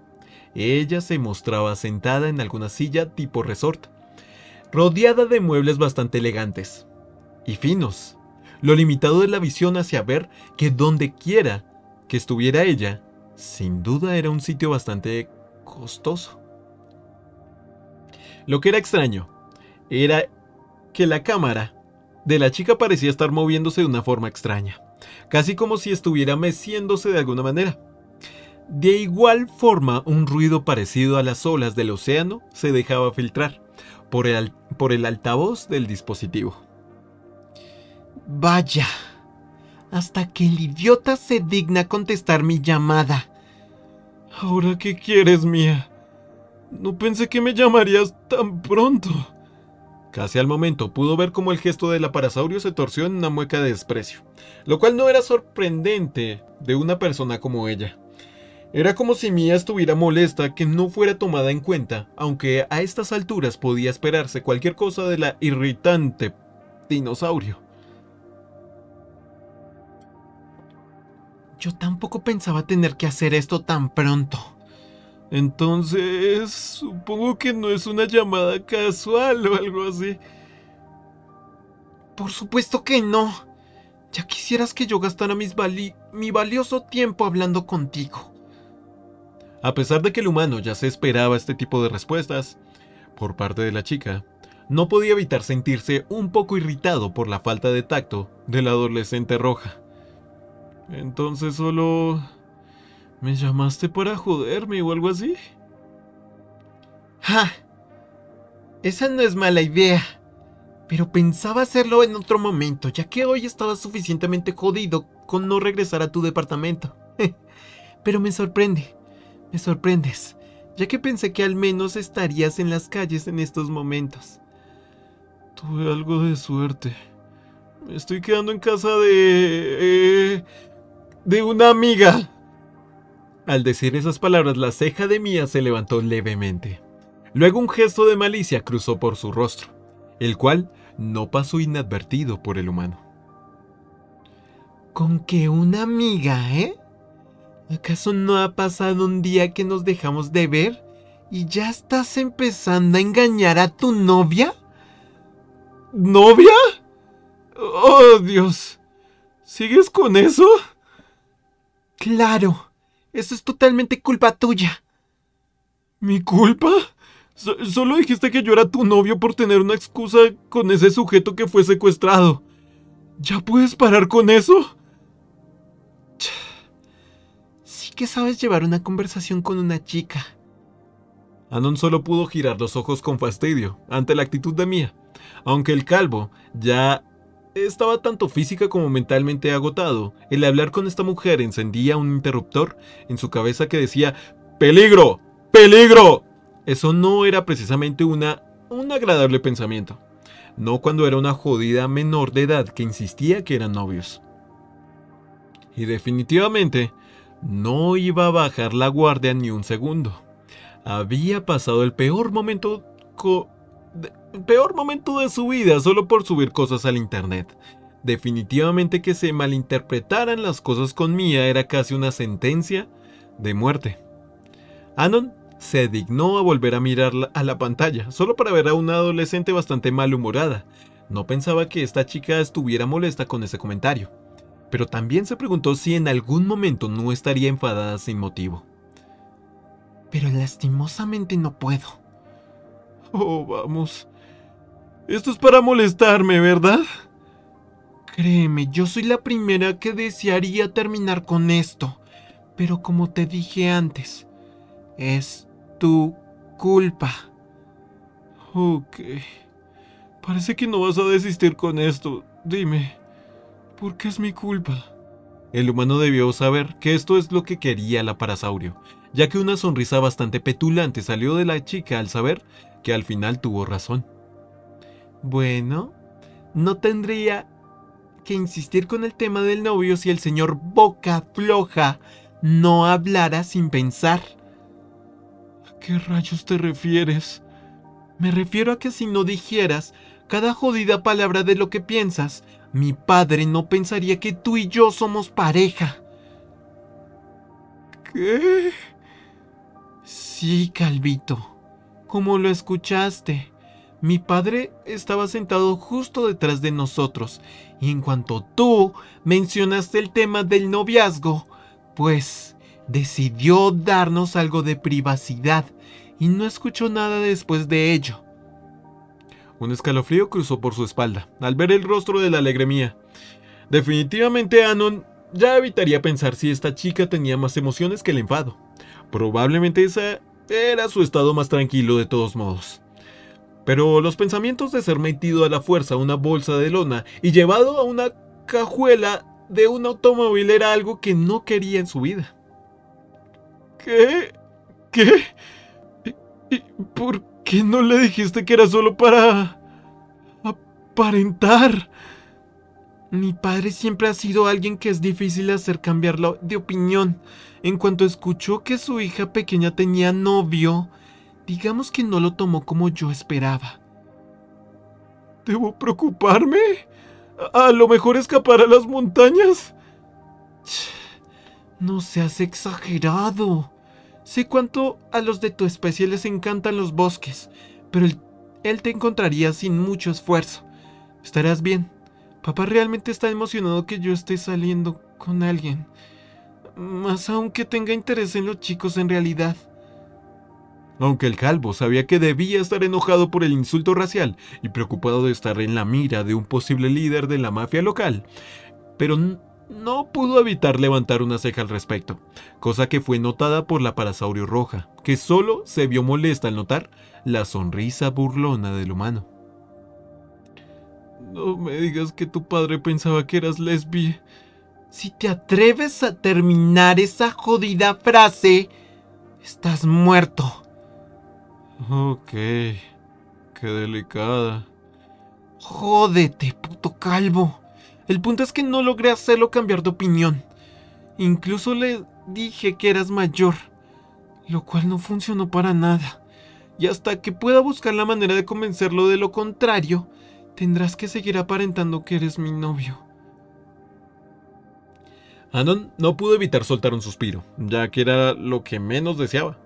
Ella se mostraba sentada en alguna silla tipo resort, rodeada de muebles bastante elegantes y finos. Lo limitado de la visión hacía ver que donde quiera que estuviera ella, sin duda era un sitio bastante costoso. Lo que era extraño era que la cámara de la chica parecía estar moviéndose de una forma extraña, casi como si estuviera meciéndose de alguna manera. De igual forma, un ruido parecido a las olas del océano se dejaba filtrar por el, por el altavoz del dispositivo. Vaya, hasta que el idiota se digna contestar mi llamada. ¿Ahora qué quieres, Mía? No pensé que me llamarías tan pronto. Casi al momento pudo ver cómo el gesto del aparasaurio se torció en una mueca de desprecio, lo cual no era sorprendente de una persona como ella. Era como si Mía estuviera molesta que no fuera tomada en cuenta, aunque a estas alturas podía esperarse cualquier cosa de la irritante dinosaurio. Yo tampoco pensaba tener que hacer esto tan pronto. Entonces, supongo que no es una llamada casual o algo así. Por supuesto que no. Ya quisieras que yo gastara mis vali- mi valioso tiempo hablando contigo. A pesar de que el humano ya se esperaba este tipo de respuestas por parte de la chica, no podía evitar sentirse un poco irritado por la falta de tacto de la adolescente roja. Entonces solo... ¿me llamaste para joderme o algo así? ¡Ja! Esa no es mala idea. Pero pensaba hacerlo en otro momento, ya que hoy estaba suficientemente jodido con no regresar a tu departamento. Pero me sorprende. Me sorprendes, ya que pensé que al menos estarías en las calles en estos momentos. Tuve algo de suerte. Me estoy quedando en casa de... Eh, de una amiga. Al decir esas palabras, la ceja de Mía se levantó levemente. Luego un gesto de malicia cruzó por su rostro, el cual no pasó inadvertido por el humano. ¿Con que una amiga, eh? ¿Acaso no ha pasado un día que nos dejamos de ver y ya estás empezando a engañar a tu novia? ¿Novia? ¡Oh, Dios! ¿Sigues con eso? ¡Claro! Eso es totalmente culpa tuya. ¿Mi culpa? So- solo dijiste que yo era tu novio por tener una excusa con ese sujeto que fue secuestrado. ¿Ya puedes parar con eso? Sí que sabes llevar una conversación con una chica. Anon solo pudo girar los ojos con fastidio ante la actitud de Mía, aunque el calvo ya... estaba tanto física como mentalmente agotado. El hablar con esta mujer encendía un interruptor en su cabeza que decía ¡peligro! ¡Peligro! Eso no era precisamente una, un agradable pensamiento. No cuando era una jodida menor de edad que insistía que eran novios. Y definitivamente no iba a bajar la guardia ni un segundo. Había pasado el peor momento co... El peor momento de su vida solo por subir cosas al internet. Definitivamente que se malinterpretaran las cosas con Mía era casi una sentencia de muerte. Anon se dignó a volver a mirar a la pantalla, solo para ver a una adolescente bastante malhumorada. No pensaba que esta chica estuviera molesta con ese comentario, pero también se preguntó si en algún momento no estaría enfadada sin motivo. Pero lastimosamente no puedo. Oh, vamos. Esto es para molestarme, ¿verdad? Créeme, yo soy la primera que desearía terminar con esto. Pero como te dije antes, es tu culpa. Ok. Parece que no vas a desistir con esto. Dime, ¿por qué es mi culpa? El humano debió saber que esto es lo que quería el aparasaurio, ya que una sonrisa bastante petulante salió de la chica al saber que al final tuvo razón. Bueno, no tendría que insistir con el tema del novio si el señor Boca Floja no hablara sin pensar. ¿Qué rayos te refieres? Me refiero a que si no dijeras cada jodida palabra de lo que piensas, mi padre no pensaría que tú y yo somos pareja. ¿Qué? Sí, Calvito. Como lo escuchaste, mi padre estaba sentado justo detrás de nosotros, y en cuanto tú mencionaste el tema del noviazgo, pues decidió darnos algo de privacidad y no escuchó nada después de ello. Un escalofrío cruzó por su espalda al ver el rostro de la alegre Mía. Definitivamente Anon ya evitaría pensar si esta chica tenía más emociones que el enfado. Probablemente ese era su estado más tranquilo de todos modos. Pero los pensamientos de ser metido a la fuerza a una bolsa de lona y llevado a una cajuela de un automóvil era algo que no quería en su vida. ¿Qué? ¿Qué? ¿Y por qué no le dijiste que era solo para aparentar? Mi padre siempre ha sido alguien que es difícil hacer cambiar de opinión. En cuanto escuchó que su hija pequeña tenía novio, digamos que no lo tomó como yo esperaba. ¿Debo preocuparme? ¿A, a lo mejor escapar a las montañas? No seas exagerado. Sé cuánto a los de tu especie les encantan los bosques, pero él, él te encontraría sin mucho esfuerzo. Estarás bien. Papá realmente está emocionado que yo esté saliendo con alguien. Más aún que tenga interés en los chicos en realidad. Aunque el calvo sabía que debía estar enojado por el insulto racial y preocupado de estar en la mira de un posible líder de la mafia local, pero no pudo evitar levantar una ceja al respecto, cosa que fue notada por la parasaurio roja, que solo se vio molesta al notar la sonrisa burlona del humano. No me digas que tu padre pensaba que eras lesbi. Si te atreves a terminar esa jodida frase, estás muerto. Ok, qué delicada. Jódete, puto calvo. El punto es que no logré hacerlo cambiar de opinión. Incluso le dije que eras mayor, lo cual no funcionó para nada. Y hasta que pueda buscar la manera de convencerlo de lo contrario, tendrás que seguir aparentando que eres mi novio. Anon no pudo evitar soltar un suspiro, ya que era lo que menos deseaba.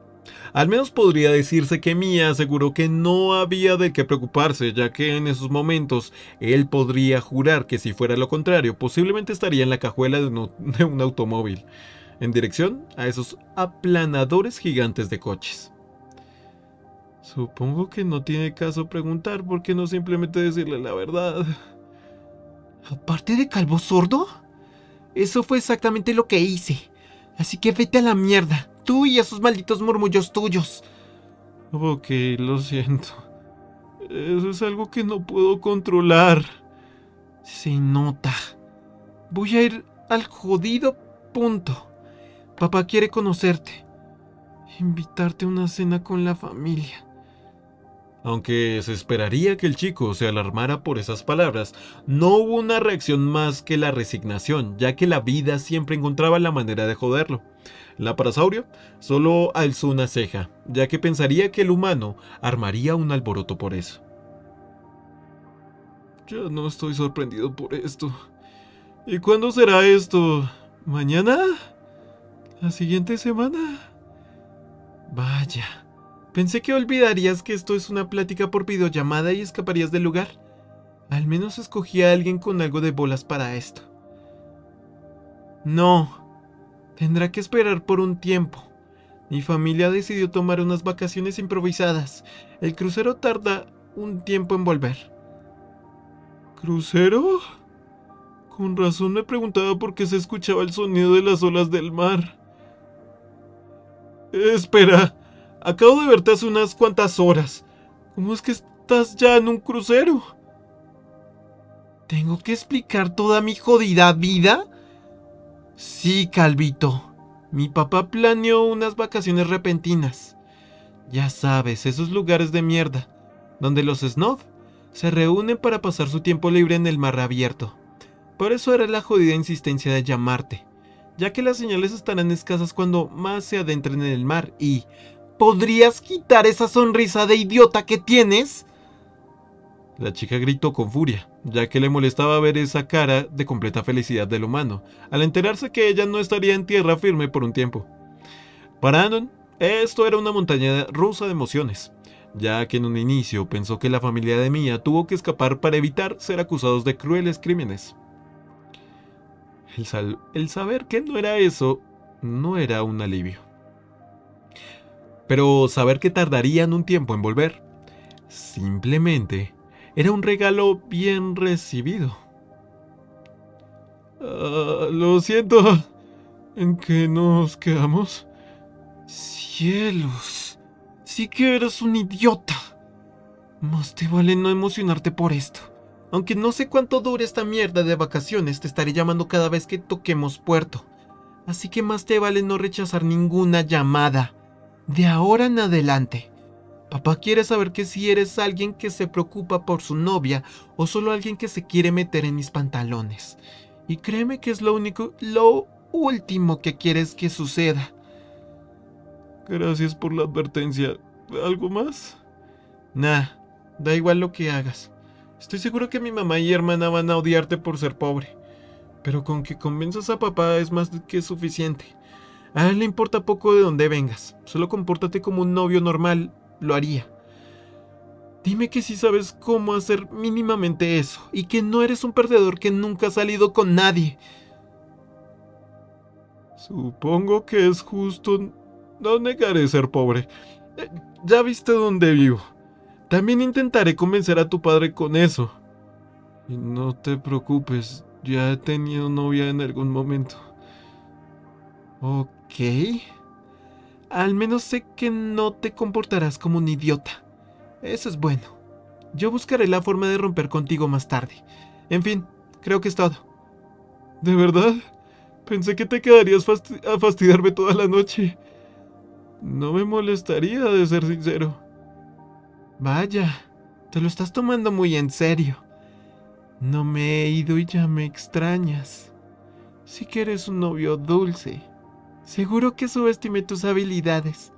Al menos podría decirse que Mía aseguró que no había de qué preocuparse, ya que en esos momentos él podría jurar que si fuera lo contrario, posiblemente estaría en la cajuela de un, de un automóvil, en dirección a esos aplanadores gigantes de coches. Supongo que no tiene caso preguntar, ¿por qué no simplemente decirle la verdad? ¿Aparte de calvo sordo? Eso fue exactamente lo que hice, así que vete a la mierda. Tú y esos malditos murmullos tuyos. Ok, lo siento. Eso es algo que no puedo controlar. Se nota. Voy a ir al jodido punto. Papá quiere conocerte. Invitarte a una cena con la familia. Aunque se esperaría que el chico se alarmara por esas palabras, no hubo una reacción más que la resignación, ya que la vida siempre encontraba la manera de joderlo. La parasaurio solo alzó una ceja, ya que pensaría que el humano armaría un alboroto por eso. Ya no estoy sorprendido por esto. ¿Y cuándo será esto? ¿Mañana? ¿La siguiente semana? Vaya... Pensé que olvidarías que esto es una plática por videollamada y escaparías del lugar. Al menos escogí a alguien con algo de bolas para esto. No, tendrá que esperar por un tiempo. Mi familia decidió tomar unas vacaciones improvisadas. El crucero tarda un tiempo en volver. ¿Crucero? Con razón me preguntaba por qué se escuchaba el sonido de las olas del mar. Espera... Acabo de verte hace unas cuantas horas. ¿Cómo es que estás ya en un crucero? ¿Tengo que explicar toda mi jodida vida? Sí, Calvito. Mi papá planeó unas vacaciones repentinas. Ya sabes, esos lugares de mierda, donde los snob se reúnen para pasar su tiempo libre en el mar abierto. Por eso era la jodida insistencia de llamarte, ya que las señales estarán escasas cuando más se adentren en el mar y... ¿Podrías quitar esa sonrisa de idiota que tienes? La chica gritó con furia, ya que le molestaba ver esa cara de completa felicidad del humano, al enterarse que ella no estaría en tierra firme por un tiempo. Para Anon, esto era una montaña rusa de emociones, ya que en un inicio pensó que la familia de Mía tuvo que escapar para evitar ser acusados de crueles crímenes. El, sal el saber que no era eso, no era un alivio. Pero saber que tardarían un tiempo en volver, simplemente era un regalo bien recibido. Uh, lo siento, ¿en qué nos quedamos? Cielos, sí que eres un idiota. Más te vale no emocionarte por esto. Aunque no sé cuánto dure esta mierda de vacaciones, te estaré llamando cada vez que toquemos puerto. Así que más te vale no rechazar ninguna llamada. De ahora en adelante. Papá quiere saber que si eres alguien que se preocupa por su novia o solo alguien que se quiere meter en mis pantalones. Y créeme que es lo único, lo último que quieres que suceda. Gracias por la advertencia. ¿Algo más? Nah, da igual lo que hagas. Estoy seguro que mi mamá y hermana van a odiarte por ser pobre. Pero con que convenzas a papá es más que suficiente. A él le importa poco de dónde vengas. Solo compórtate como un novio normal lo haría. Dime que sí sabes cómo hacer mínimamente eso. Y que no eres un perdedor que nunca ha salido con nadie. Supongo que es justo... No negaré ser pobre. Eh, ya viste dónde vivo. También intentaré convencer a tu padre con eso. Y no te preocupes, ya he tenido novia en algún momento. Ok. Al menos sé que no te comportarás como un idiota. Eso es bueno. Yo buscaré la forma de romper contigo más tarde. En fin, creo que es todo. ¿De verdad? Pensé que te quedarías fasti- a fastidiarme toda la noche. No me molestaría, de ser sincero. Vaya, te lo estás tomando muy en serio. No me he ido y ya me extrañas. Sí que eres un novio dulce. Seguro que subestimé tus habilidades.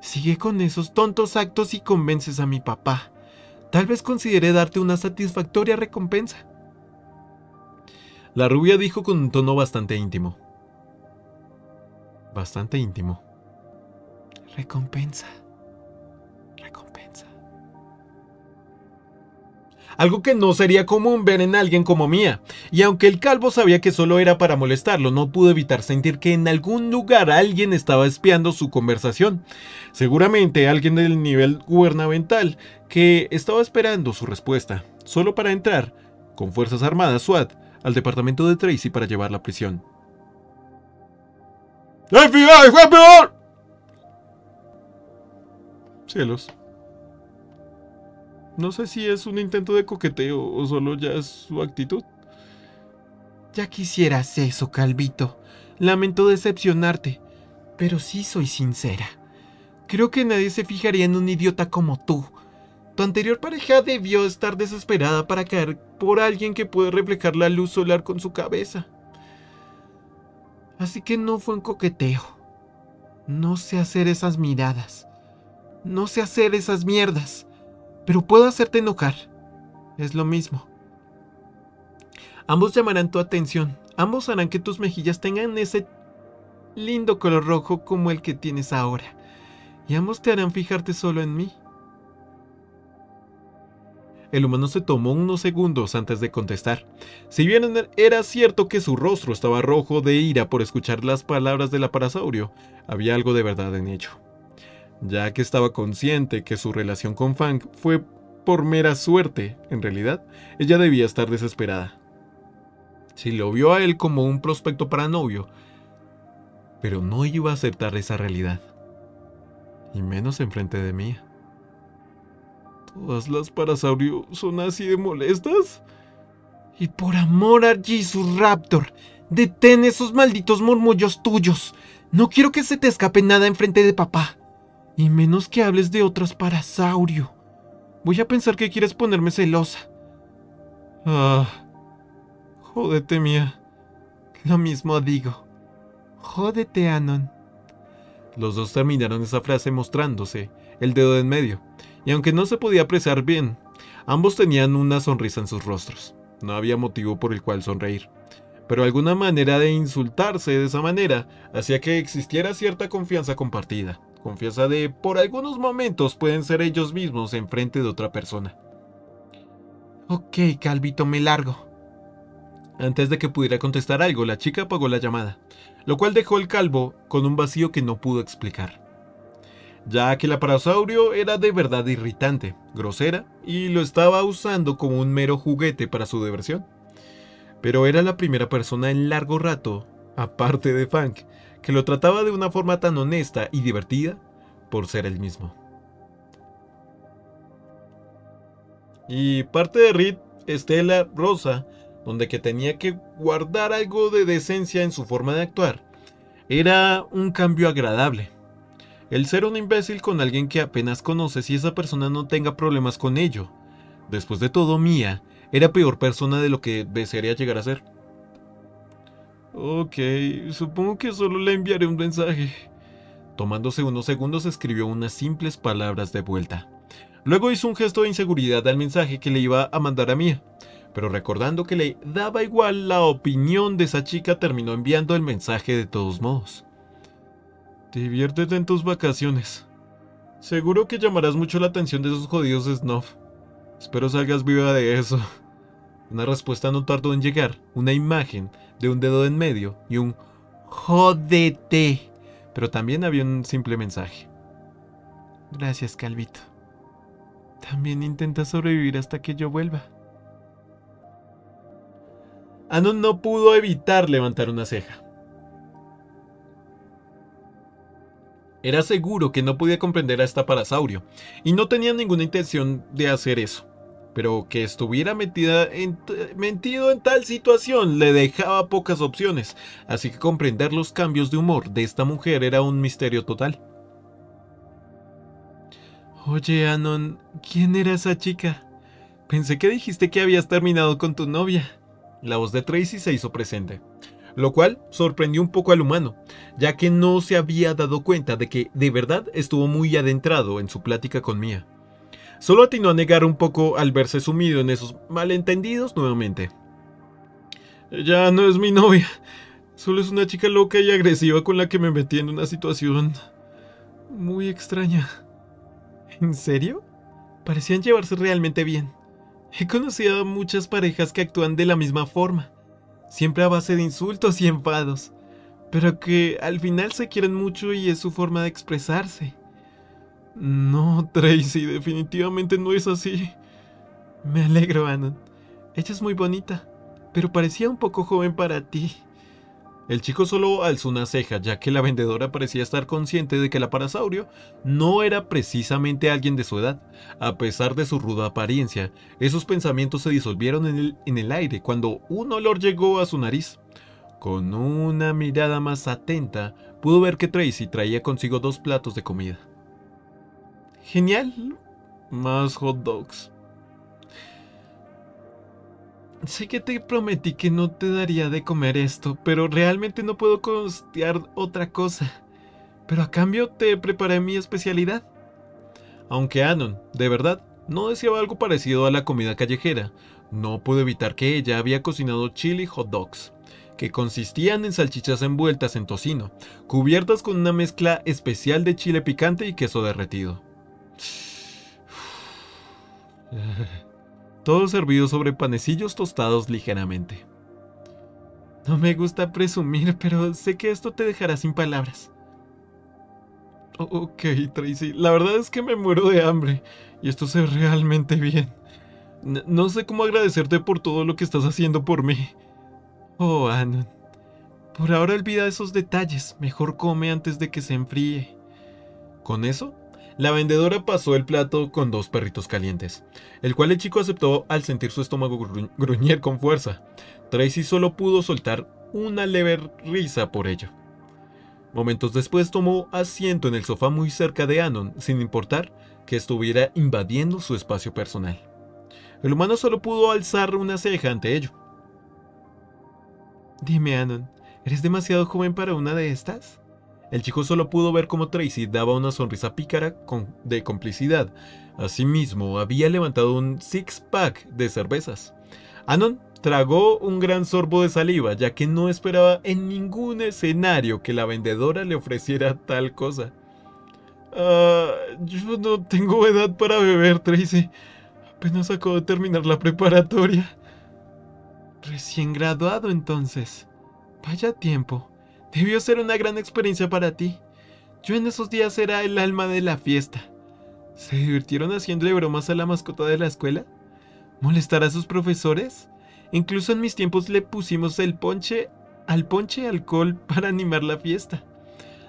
Sigue con esos tontos actos y convences a mi papá. Tal vez considere darte una satisfactoria recompensa. La rubia dijo con un tono bastante íntimo. Bastante íntimo. Recompensa. Recompensa. Algo que no sería común ver en alguien como Mía. Y aunque el calvo sabía que solo era para molestarlo, no pudo evitar sentir que en algún lugar alguien estaba espiando su conversación. Seguramente alguien del nivel gubernamental que estaba esperando su respuesta, solo para entrar, con fuerzas armadas SWAT, al departamento de Tracy para llevarla a prisión. ¡F B I! ¡F B I! Cielos. No sé si es un intento de coqueteo o solo ya es su actitud. Ya quisieras eso, Calvito. Lamento decepcionarte, pero sí soy sincera. Creo que nadie se fijaría en un idiota como tú. Tu anterior pareja debió estar desesperada para caer por alguien que puede reflejar la luz solar con su cabeza. Así que no fue un coqueteo. No sé hacer esas miradas. No sé hacer esas mierdas, pero puedo hacerte enojar. Es lo mismo. Ambos llamarán tu atención. Ambos harán que tus mejillas tengan ese lindo color rojo como el que tienes ahora. Y ambos te harán fijarte solo en mí. El humano se tomó unos segundos antes de contestar. Si bien era cierto que su rostro estaba rojo de ira por escuchar las palabras del aparasaurio, había algo de verdad en ello. Ya que estaba consciente que su relación con Fang fue por mera suerte, en realidad, ella debía estar desesperada. Si lo vio a él como un prospecto para novio, pero no iba a aceptar esa realidad. Y menos enfrente de mí. ¿Todas las parasaurios son así de molestas? Y por amor a Jesus Raptor, detén esos malditos murmullos tuyos. No quiero que se te escape nada enfrente de papá. Y menos que hables de otras parasaurio. Voy a pensar que quieres ponerme celosa. Ah. Jódete, Mía. Lo mismo digo. Jódete, Anon. Los dos terminaron esa frase mostrándose el dedo en medio, y aunque no se podía apreciar bien, ambos tenían una sonrisa en sus rostros. No había motivo por el cual sonreír, pero alguna manera de insultarse de esa manera hacía que existiera cierta confianza compartida, confianza de por algunos momentos pueden ser ellos mismos enfrente de otra persona. Ok, Calvito, me largo. Antes de que pudiera contestar algo, la chica apagó la llamada, lo cual dejó al calvo con un vacío que no pudo explicar, ya que el aparasaurio era de verdad irritante, grosera, y lo estaba usando como un mero juguete para su diversión. Pero era la primera persona en largo rato, aparte de Funk, que lo trataba de una forma tan honesta y divertida por ser él mismo. Y parte de Reed, Estela, Rosa, donde que tenía que guardar algo de decencia en su forma de actuar, era un cambio agradable. El ser un imbécil con alguien que apenas conoces y esa persona no tenga problemas con ello. Después de todo, Mía era peor persona de lo que desearía llegar a ser. Ok, supongo que solo le enviaré un mensaje. Tomándose unos segundos, escribió unas simples palabras de vuelta. Luego hizo un gesto de inseguridad al mensaje que le iba a mandar a Mía, pero recordando que le daba igual la opinión de esa chica, terminó enviando el mensaje de todos modos. Diviértete en tus vacaciones. Seguro que llamarás mucho la atención de esos jodidos snuff. Espero salgas viva de eso. Una respuesta no tardó en llegar, una imagen de un dedo en medio y un jódete, pero también había un simple mensaje. Gracias, Calvito. También intenta sobrevivir hasta que yo vuelva. Anon no pudo evitar levantar una ceja. Era seguro que no podía comprender a este parasaurio, y no tenía ninguna intención de hacer eso, pero que estuviera metida en, metido en tal situación le dejaba pocas opciones, así que comprender los cambios de humor de esta mujer era un misterio total. Oye, Anon, ¿quién era esa chica? Pensé que dijiste que habías terminado con tu novia. La voz de Tracy se hizo presente, lo cual sorprendió un poco al humano, ya que no se había dado cuenta de que de verdad estuvo muy adentrado en su plática con Mía. Solo atinó a negar un poco al verse sumido en esos malentendidos nuevamente. Ya no es mi novia, solo es una chica loca y agresiva con la que me metí en una situación muy extraña. ¿En serio? Parecían llevarse realmente bien. He conocido a muchas parejas que actúan de la misma forma, siempre a base de insultos y enfados, pero que al final se quieren mucho y es su forma de expresarse. No, Tracy, definitivamente no es así. Me alegro, Anon. Ella es muy bonita, pero parecía un poco joven para ti. El chico solo alzó una ceja, ya que la vendedora parecía estar consciente de que el aparasaurio no era precisamente alguien de su edad. A pesar de su ruda apariencia, esos pensamientos se disolvieron en el, en el aire cuando un olor llegó a su nariz. Con una mirada más atenta, pudo ver que Tracy traía consigo dos platos de comida. Genial, más hot dogs. Sé que te prometí que no te daría de comer esto, pero realmente no puedo costear otra cosa. Pero a cambio te preparé mi especialidad. Aunque Anon, de verdad, no deseaba algo parecido a la comida callejera, no pude evitar que ella había cocinado chili hot dogs, que consistían en salchichas envueltas en tocino, cubiertas con una mezcla especial de chile picante y queso derretido. Todo servido sobre panecillos tostados ligeramente. No me gusta presumir, pero sé que esto te dejará sin palabras. Ok, Tracy, la verdad es que me muero de hambre, y esto se ve realmente bien. No, no sé cómo agradecerte por todo lo que estás haciendo por mí. Oh, Anon, por ahora olvida esos detalles, mejor come antes de que se enfríe. Con eso, la vendedora pasó el plato con dos perritos calientes, el cual el chico aceptó al sentir su estómago gru- gruñir con fuerza. Tracy solo pudo soltar una leve risa por ello. Momentos después tomó asiento en el sofá muy cerca de Anon, sin importar que estuviera invadiendo su espacio personal. El humano solo pudo alzar una ceja ante ello. Dime, Anon, ¿eres demasiado joven para una de estas? El chico solo pudo ver cómo Tracy daba una sonrisa pícara con, de complicidad. Asimismo, había levantado un six-pack de cervezas. Anon tragó un gran sorbo de saliva, ya que no esperaba en ningún escenario que la vendedora le ofreciera tal cosa. Uh, yo no tengo edad para beber, Tracy. Apenas acabo de terminar la preparatoria. Recién graduado, entonces. Vaya tiempo. Debió ser una gran experiencia para ti. Yo en esos días era el alma de la fiesta. ¿Se divirtieron haciéndole bromas a la mascota de la escuela? ¿Molestar a sus profesores? Incluso en mis tiempos le pusimos el ponche al ponche alcohol para animar la fiesta.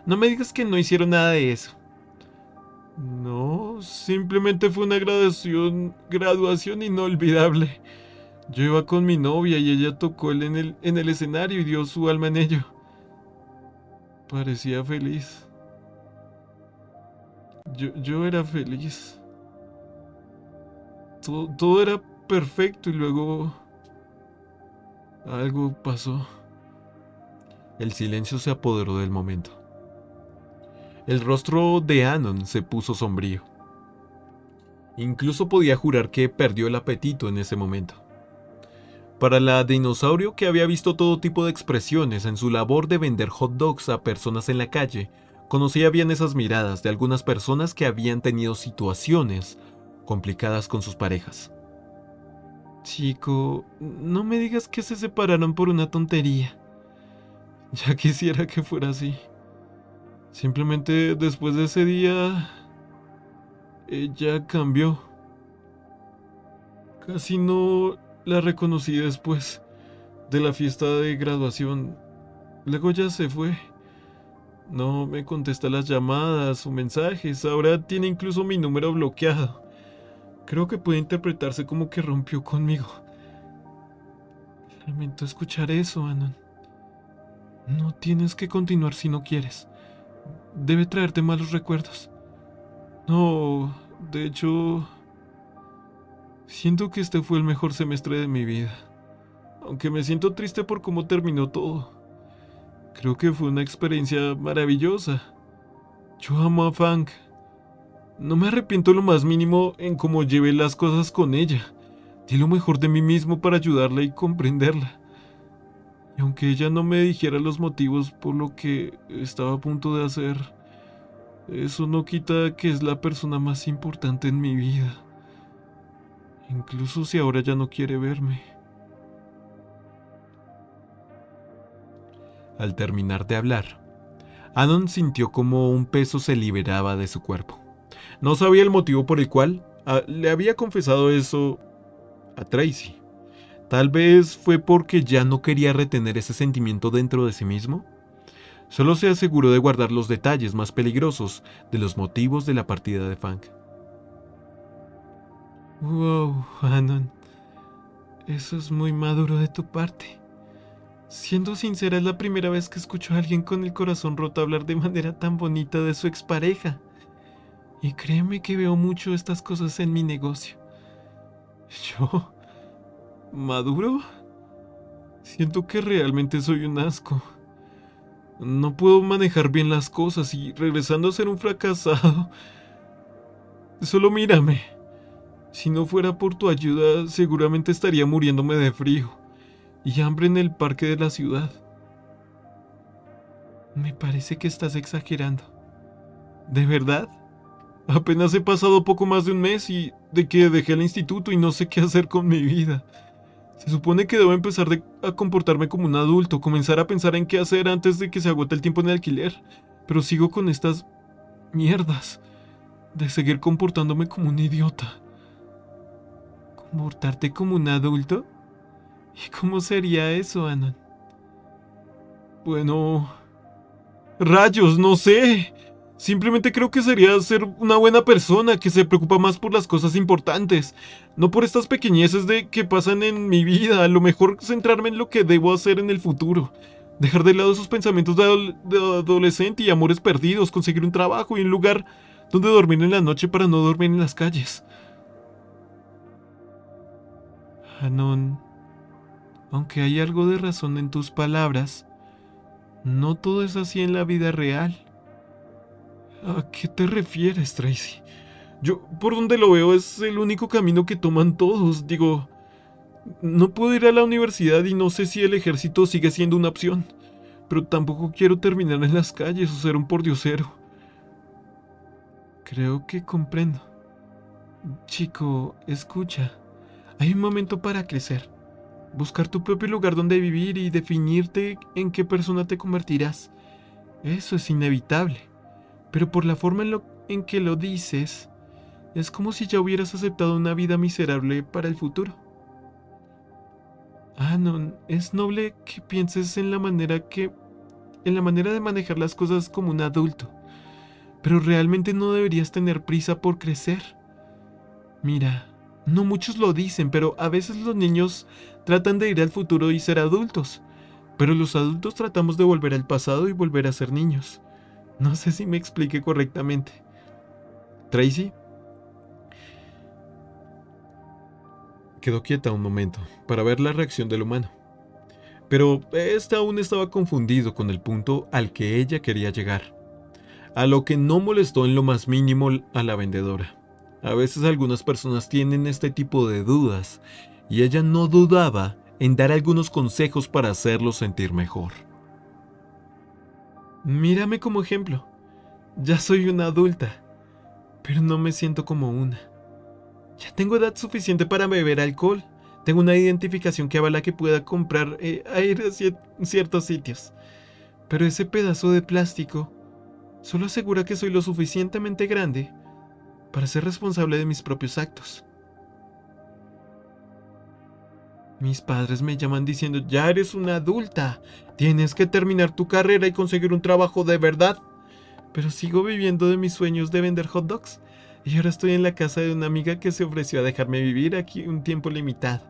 No me digas que no hicieron nada de eso. No, simplemente fue una graduación, graduación inolvidable. Yo iba con mi novia y ella tocó el en, el, en el escenario y dio su alma en ello. Parecía feliz. Yo, yo era feliz. Todo, todo era perfecto y luego... algo pasó. El silencio se apoderó del momento. El rostro de Anon se puso sombrío. Incluso podía jurar que perdió el apetito en ese momento. Para la dinosaurio, que había visto todo tipo de expresiones en su labor de vender hot dogs a personas en la calle, conocía bien esas miradas de algunas personas que habían tenido situaciones complicadas con sus parejas. Chico, no me digas que se separaron por una tontería. Ya quisiera que fuera así. Simplemente después de ese día... ella cambió. Casi no la reconocí después de la fiesta de graduación. Luego ya se fue. No me contesta las llamadas o mensajes. Ahora tiene incluso mi número bloqueado. Creo que puede interpretarse como que rompió conmigo. Lamento escuchar eso, Anon. No tienes que continuar si no quieres. Debe traerte malos recuerdos. No, de hecho... siento que este fue el mejor semestre de mi vida. Aunque me siento triste por cómo terminó todo. Creo que fue una experiencia maravillosa. Yo amo a Fang. No me arrepiento lo más mínimo en cómo llevé las cosas con ella. Di lo mejor de mí mismo para ayudarla y comprenderla. Y aunque ella no me dijera los motivos por lo que estaba a punto de hacer, eso no quita que es la persona más importante en mi vida. Incluso si ahora ya no quiere verme. Al terminar de hablar, Anon sintió como un peso se liberaba de su cuerpo. No sabía el motivo por el cual le había confesado eso a Tracy. Tal vez fue porque ya no quería retener ese sentimiento dentro de sí mismo. Solo se aseguró de guardar los detalles más peligrosos de los motivos de la partida de Funk. Wow, Anon. Eso es muy maduro de tu parte. Siendo sincera, es la primera vez que escucho a alguien con el corazón roto hablar de manera tan bonita de su expareja. Y créeme que veo mucho estas cosas en mi negocio. ¿Yo? ¿Maduro? Siento que realmente soy un asco. No puedo manejar bien las cosas y regresando a ser un fracasado... Solo mírame. Si no fuera por tu ayuda, seguramente estaría muriéndome de frío y hambre en el parque de la ciudad. Me parece que estás exagerando. ¿De verdad? Apenas he pasado poco más de un mes y de que dejé el instituto y no sé qué hacer con mi vida. Se supone que debo empezar de, a comportarme como un adulto, comenzar a pensar en qué hacer antes de que se agote el tiempo en el alquiler. Pero sigo con estas mierdas de seguir comportándome como un idiota. ¿Comportarte como un adulto? ¿Y cómo sería eso, Anon? Bueno... ¡rayos! ¡No sé! Simplemente creo que sería ser una buena persona que se preocupa más por las cosas importantes, no por estas pequeñeces de que pasan en mi vida. A lo mejor centrarme en lo que debo hacer en el futuro, dejar de lado esos pensamientos de, adole de adolescente y amores perdidos, conseguir un trabajo y un lugar donde dormir en la noche para no dormir en las calles. Anon, aunque hay algo de razón en tus palabras, no todo es así en la vida real. ¿A qué te refieres, Tracy? Yo, por donde lo veo, es el único camino que toman todos. Digo, no puedo ir a la universidad y no sé si el ejército sigue siendo una opción. Pero tampoco quiero terminar en las calles o ser un pordiosero. Creo que comprendo. Chico, escucha. Hay un momento para crecer. Buscar tu propio lugar donde vivir y definirte en qué persona te convertirás. Eso es inevitable. Pero por la forma en, lo, en que lo dices, es como si ya hubieras aceptado una vida miserable para el futuro. Anon, es noble que pienses en la manera que, en la manera de manejar las cosas como un adulto. Pero realmente no deberías tener prisa por crecer. Mira, no muchos lo dicen, pero a veces los niños tratan de ir al futuro y ser adultos. Pero los adultos tratamos de volver al pasado y volver a ser niños. No sé si me expliqué correctamente. ¿Tracy? Quedó quieta un momento, para ver la reacción del humano. Pero este aún estaba confundido con el punto al que ella quería llegar. A lo que no molestó en lo más mínimo a la vendedora. A veces algunas personas tienen este tipo de dudas, y ella no dudaba en dar algunos consejos para hacerlo sentir mejor. Mírame como ejemplo. Ya soy una adulta, pero no me siento como una. Ya tengo edad suficiente para beber alcohol. Tengo una identificación que avala que pueda comprar eh, aire a ciertos sitios. Pero ese pedazo de plástico solo asegura que soy lo suficientemente grande para ser responsable de mis propios actos. Mis padres me llaman diciendo, ya eres una adulta, tienes que terminar tu carrera y conseguir un trabajo de verdad. Pero sigo viviendo de mis sueños de vender hot dogs, y ahora estoy en la casa de una amiga que se ofreció a dejarme vivir aquí un tiempo limitado,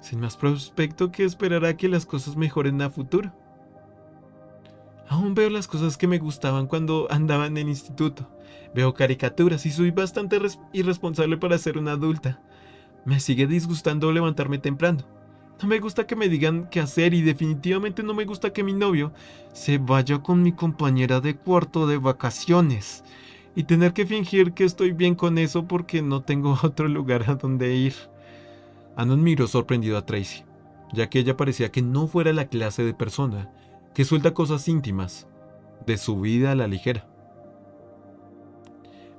sin más prospecto que esperar a que las cosas mejoren a futuro. Aún veo las cosas que me gustaban cuando andaba en el instituto. Veo caricaturas y soy bastante irresponsable para ser una adulta. Me sigue disgustando levantarme temprano. No me gusta que me digan qué hacer y definitivamente no me gusta que mi novio se vaya con mi compañera de cuarto de vacaciones. Y tener que fingir que estoy bien con eso porque no tengo otro lugar a donde ir. Anon miró sorprendido a Tracy, ya que ella parecía que no fuera la clase de persona que suelta cosas íntimas de su vida a la ligera.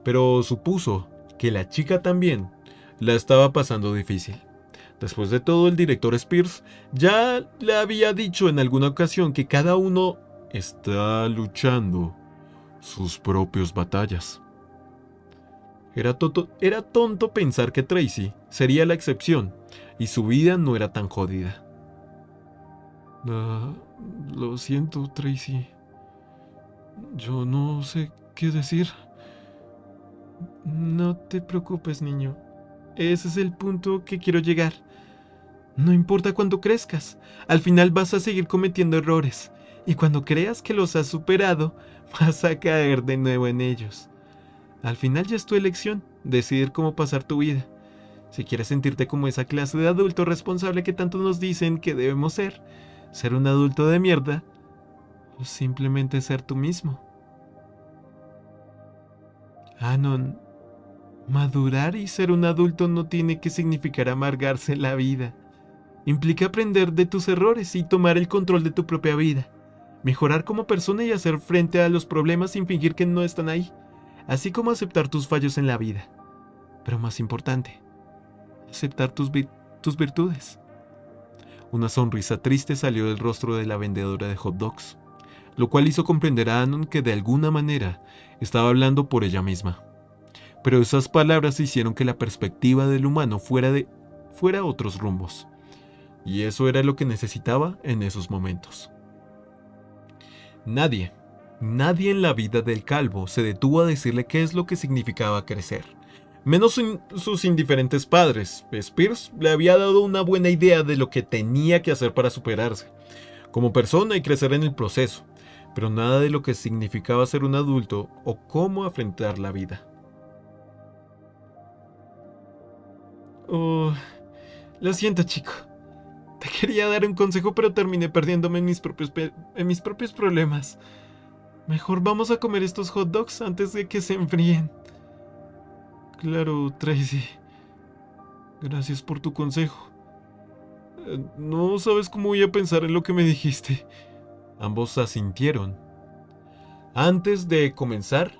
Pero supuso que la chica también la estaba pasando difícil. Después de todo, el director Spears ya le había dicho en alguna ocasión que cada uno está luchando sus propias batallas. Era, tonto, era tonto pensar que Tracy sería la excepción y su vida no era tan jodida. Uh, lo siento, Tracy. Yo no sé qué decir. No te preocupes, niño. Ese es el punto que quiero llegar. No importa cuando crezcas, al final vas a seguir cometiendo errores. Y cuando creas que los has superado, vas a caer de nuevo en ellos. Al final ya es tu elección, decidir cómo pasar tu vida. Si quieres sentirte como esa clase de adulto responsable que tanto nos dicen que debemos ser, ser un adulto de mierda, o simplemente ser tú mismo. Anon, madurar y ser un adulto no tiene que significar amargarse la vida. Implica aprender de tus errores y tomar el control de tu propia vida. Mejorar como persona y hacer frente a los problemas sin fingir que no están ahí. Así como aceptar tus fallos en la vida. Pero más importante, aceptar tus, vi- tus virtudes. Una sonrisa triste salió del rostro de la vendedora de hot dogs, lo cual hizo comprender a Anon que de alguna manera estaba hablando por ella misma. Pero esas palabras hicieron que la perspectiva del humano fuera, de, fuera a otros rumbos, y eso era lo que necesitaba en esos momentos. Nadie, nadie en la vida del calvo se detuvo a decirle qué es lo que significaba crecer. Menos sus indiferentes padres. Spears le había dado una buena idea de lo que tenía que hacer para superarse como persona y crecer en el proceso, pero nada de lo que significaba ser un adulto o cómo afrontar la vida. Oh, lo siento, chico. Te quería dar un consejo, pero terminé perdiéndome en mis propios, en mis propios problemas. Mejor vamos a comer estos hot dogs antes de que se enfríen. Claro, Tracy. Gracias por tu consejo. No sabes cómo voy a pensar en lo que me dijiste. Ambos asintieron. Antes de comenzar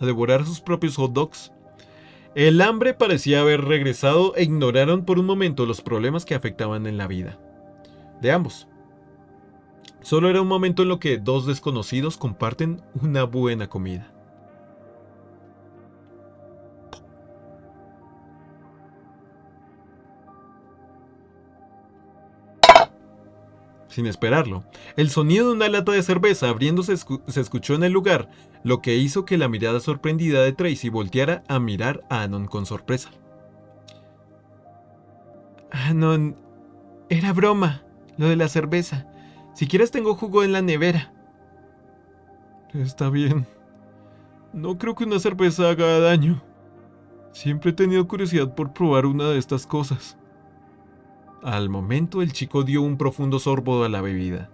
a devorar sus propios hot dogs, el hambre parecía haber regresado e ignoraron por un momento los problemas que afectaban en la vida de ambos. Solo era un momento en lo que dos desconocidos comparten una buena comida. Sin esperarlo, el sonido de una lata de cerveza abriéndose escu- se escuchó en el lugar, lo que hizo que la mirada sorprendida de Tracy volteara a mirar a Anon con sorpresa. Anon, era broma, lo de la cerveza. Si quieres tengo jugo en la nevera. Está bien. No creo que una cerveza haga daño. Siempre he tenido curiosidad por probar una de estas cosas. Al momento, el chico dio un profundo sorbo a la bebida.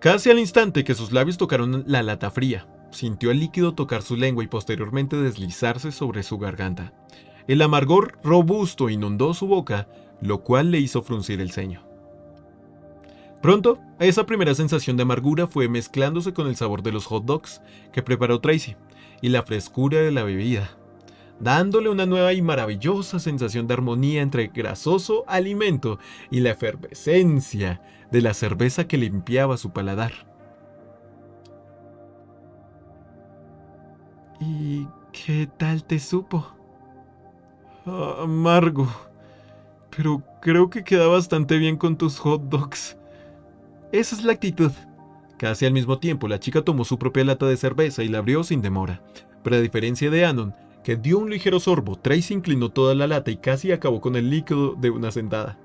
Casi al instante que sus labios tocaron la lata fría, sintió el líquido tocar su lengua y posteriormente deslizarse sobre su garganta. El amargor robusto inundó su boca, lo cual le hizo fruncir el ceño. Pronto, esa primera sensación de amargura fue mezclándose con el sabor de los hot dogs que preparó Tracy y la frescura de la bebida, dándole una nueva y maravillosa sensación de armonía entre el grasoso alimento y la efervescencia de la cerveza que limpiaba su paladar. ¿Y qué tal te supo? Ah, amargo, pero creo que queda bastante bien con tus hot dogs. Esa es la actitud. Casi al mismo tiempo, la chica tomó su propia lata de cerveza y la abrió sin demora, pero a diferencia de Anon, que dio un ligero sorbo, Tracy inclinó toda la lata y casi acabó con el líquido de una sentada.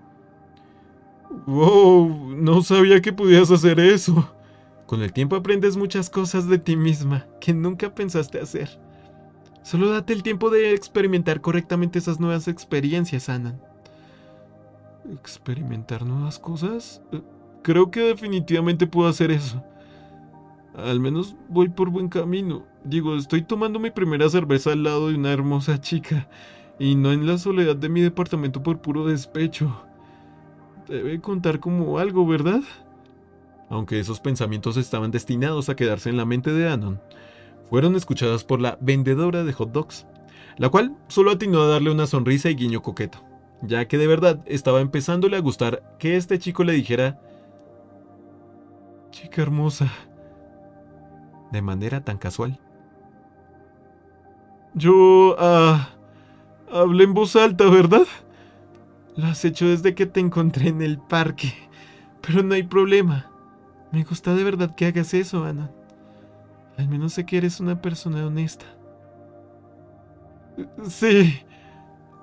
¡Wow! No sabía que podías hacer eso. Con el tiempo aprendes muchas cosas de ti misma que nunca pensaste hacer. Solo date el tiempo de experimentar correctamente esas nuevas experiencias, Anon. ¿Experimentar nuevas cosas? Creo que definitivamente puedo hacer eso. Al menos voy por buen camino. Digo, estoy tomando mi primera cerveza al lado de una hermosa chica, y no en la soledad de mi departamento por puro despecho. Debe contar como algo, ¿verdad? Aunque esos pensamientos estaban destinados a quedarse en la mente de Anon, fueron escuchadas por la vendedora de hot dogs, la cual solo atinó a darle una sonrisa y guiño coqueto, ya que de verdad estaba empezándole a gustar que este chico le dijera «Chica hermosa», de manera tan casual. Yo, ah... Uh, hablé en voz alta, ¿verdad? Lo has hecho desde que te encontré en el parque. Pero no hay problema. Me gusta de verdad que hagas eso, Ana. Al menos sé que eres una persona honesta. Sí.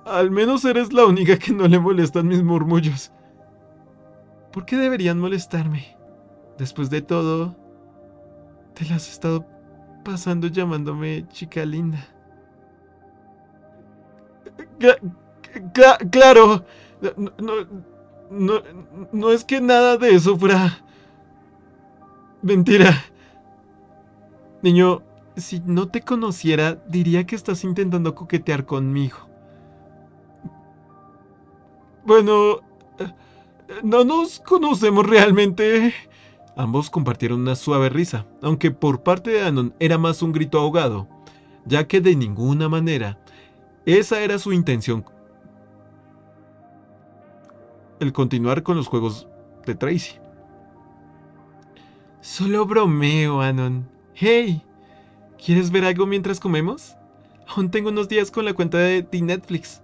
Al menos eres la única que no le molestan mis murmullos. ¿Por qué deberían molestarme? Después de todo, te la has estado pasando llamándome chica linda. Cla- claro. No, no, no, no es que nada de eso fuera mentira. Niño, si no te conociera, diría que estás intentando coquetear conmigo. Bueno, no nos conocemos realmente. Ambos compartieron una suave risa, aunque por parte de Anon era más un grito ahogado, ya que de ninguna manera esa era su intención. El continuar con los juegos de Tracy. Solo bromeo, Anon. Hey, ¿quieres ver algo mientras comemos? Aún tengo unos días con la cuenta de ti Netflix.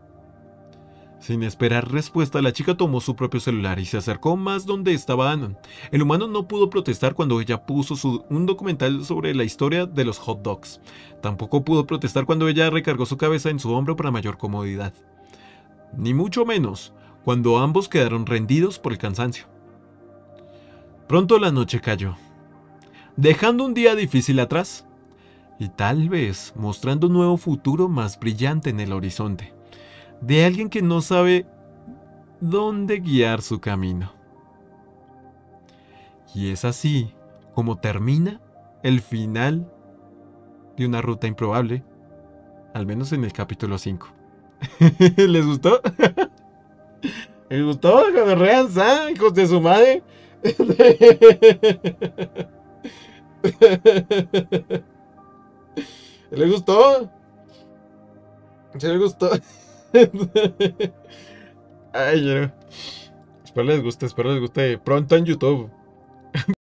Sin esperar respuesta, la chica tomó su propio celular y se acercó más donde estaba Anon. El humano no pudo protestar cuando ella puso su, un documental sobre la historia de los hot dogs. Tampoco pudo protestar cuando ella recargó su cabeza en su hombro para mayor comodidad. Ni mucho menos cuando ambos quedaron rendidos por el cansancio. Pronto la noche cayó, dejando un día difícil atrás y tal vez mostrando un nuevo futuro más brillante en el horizonte, de alguien que no sabe dónde guiar su camino. Y es así como termina El final de una ruta improbable, al menos en el capítulo cinco. ¿Les gustó? ¿Les gustó? Cuando reanza, hijos de su madre. ¿Les gustó? ¿Se les gustó? Ay, yo... Espero les guste, espero les guste pronto en YouTube.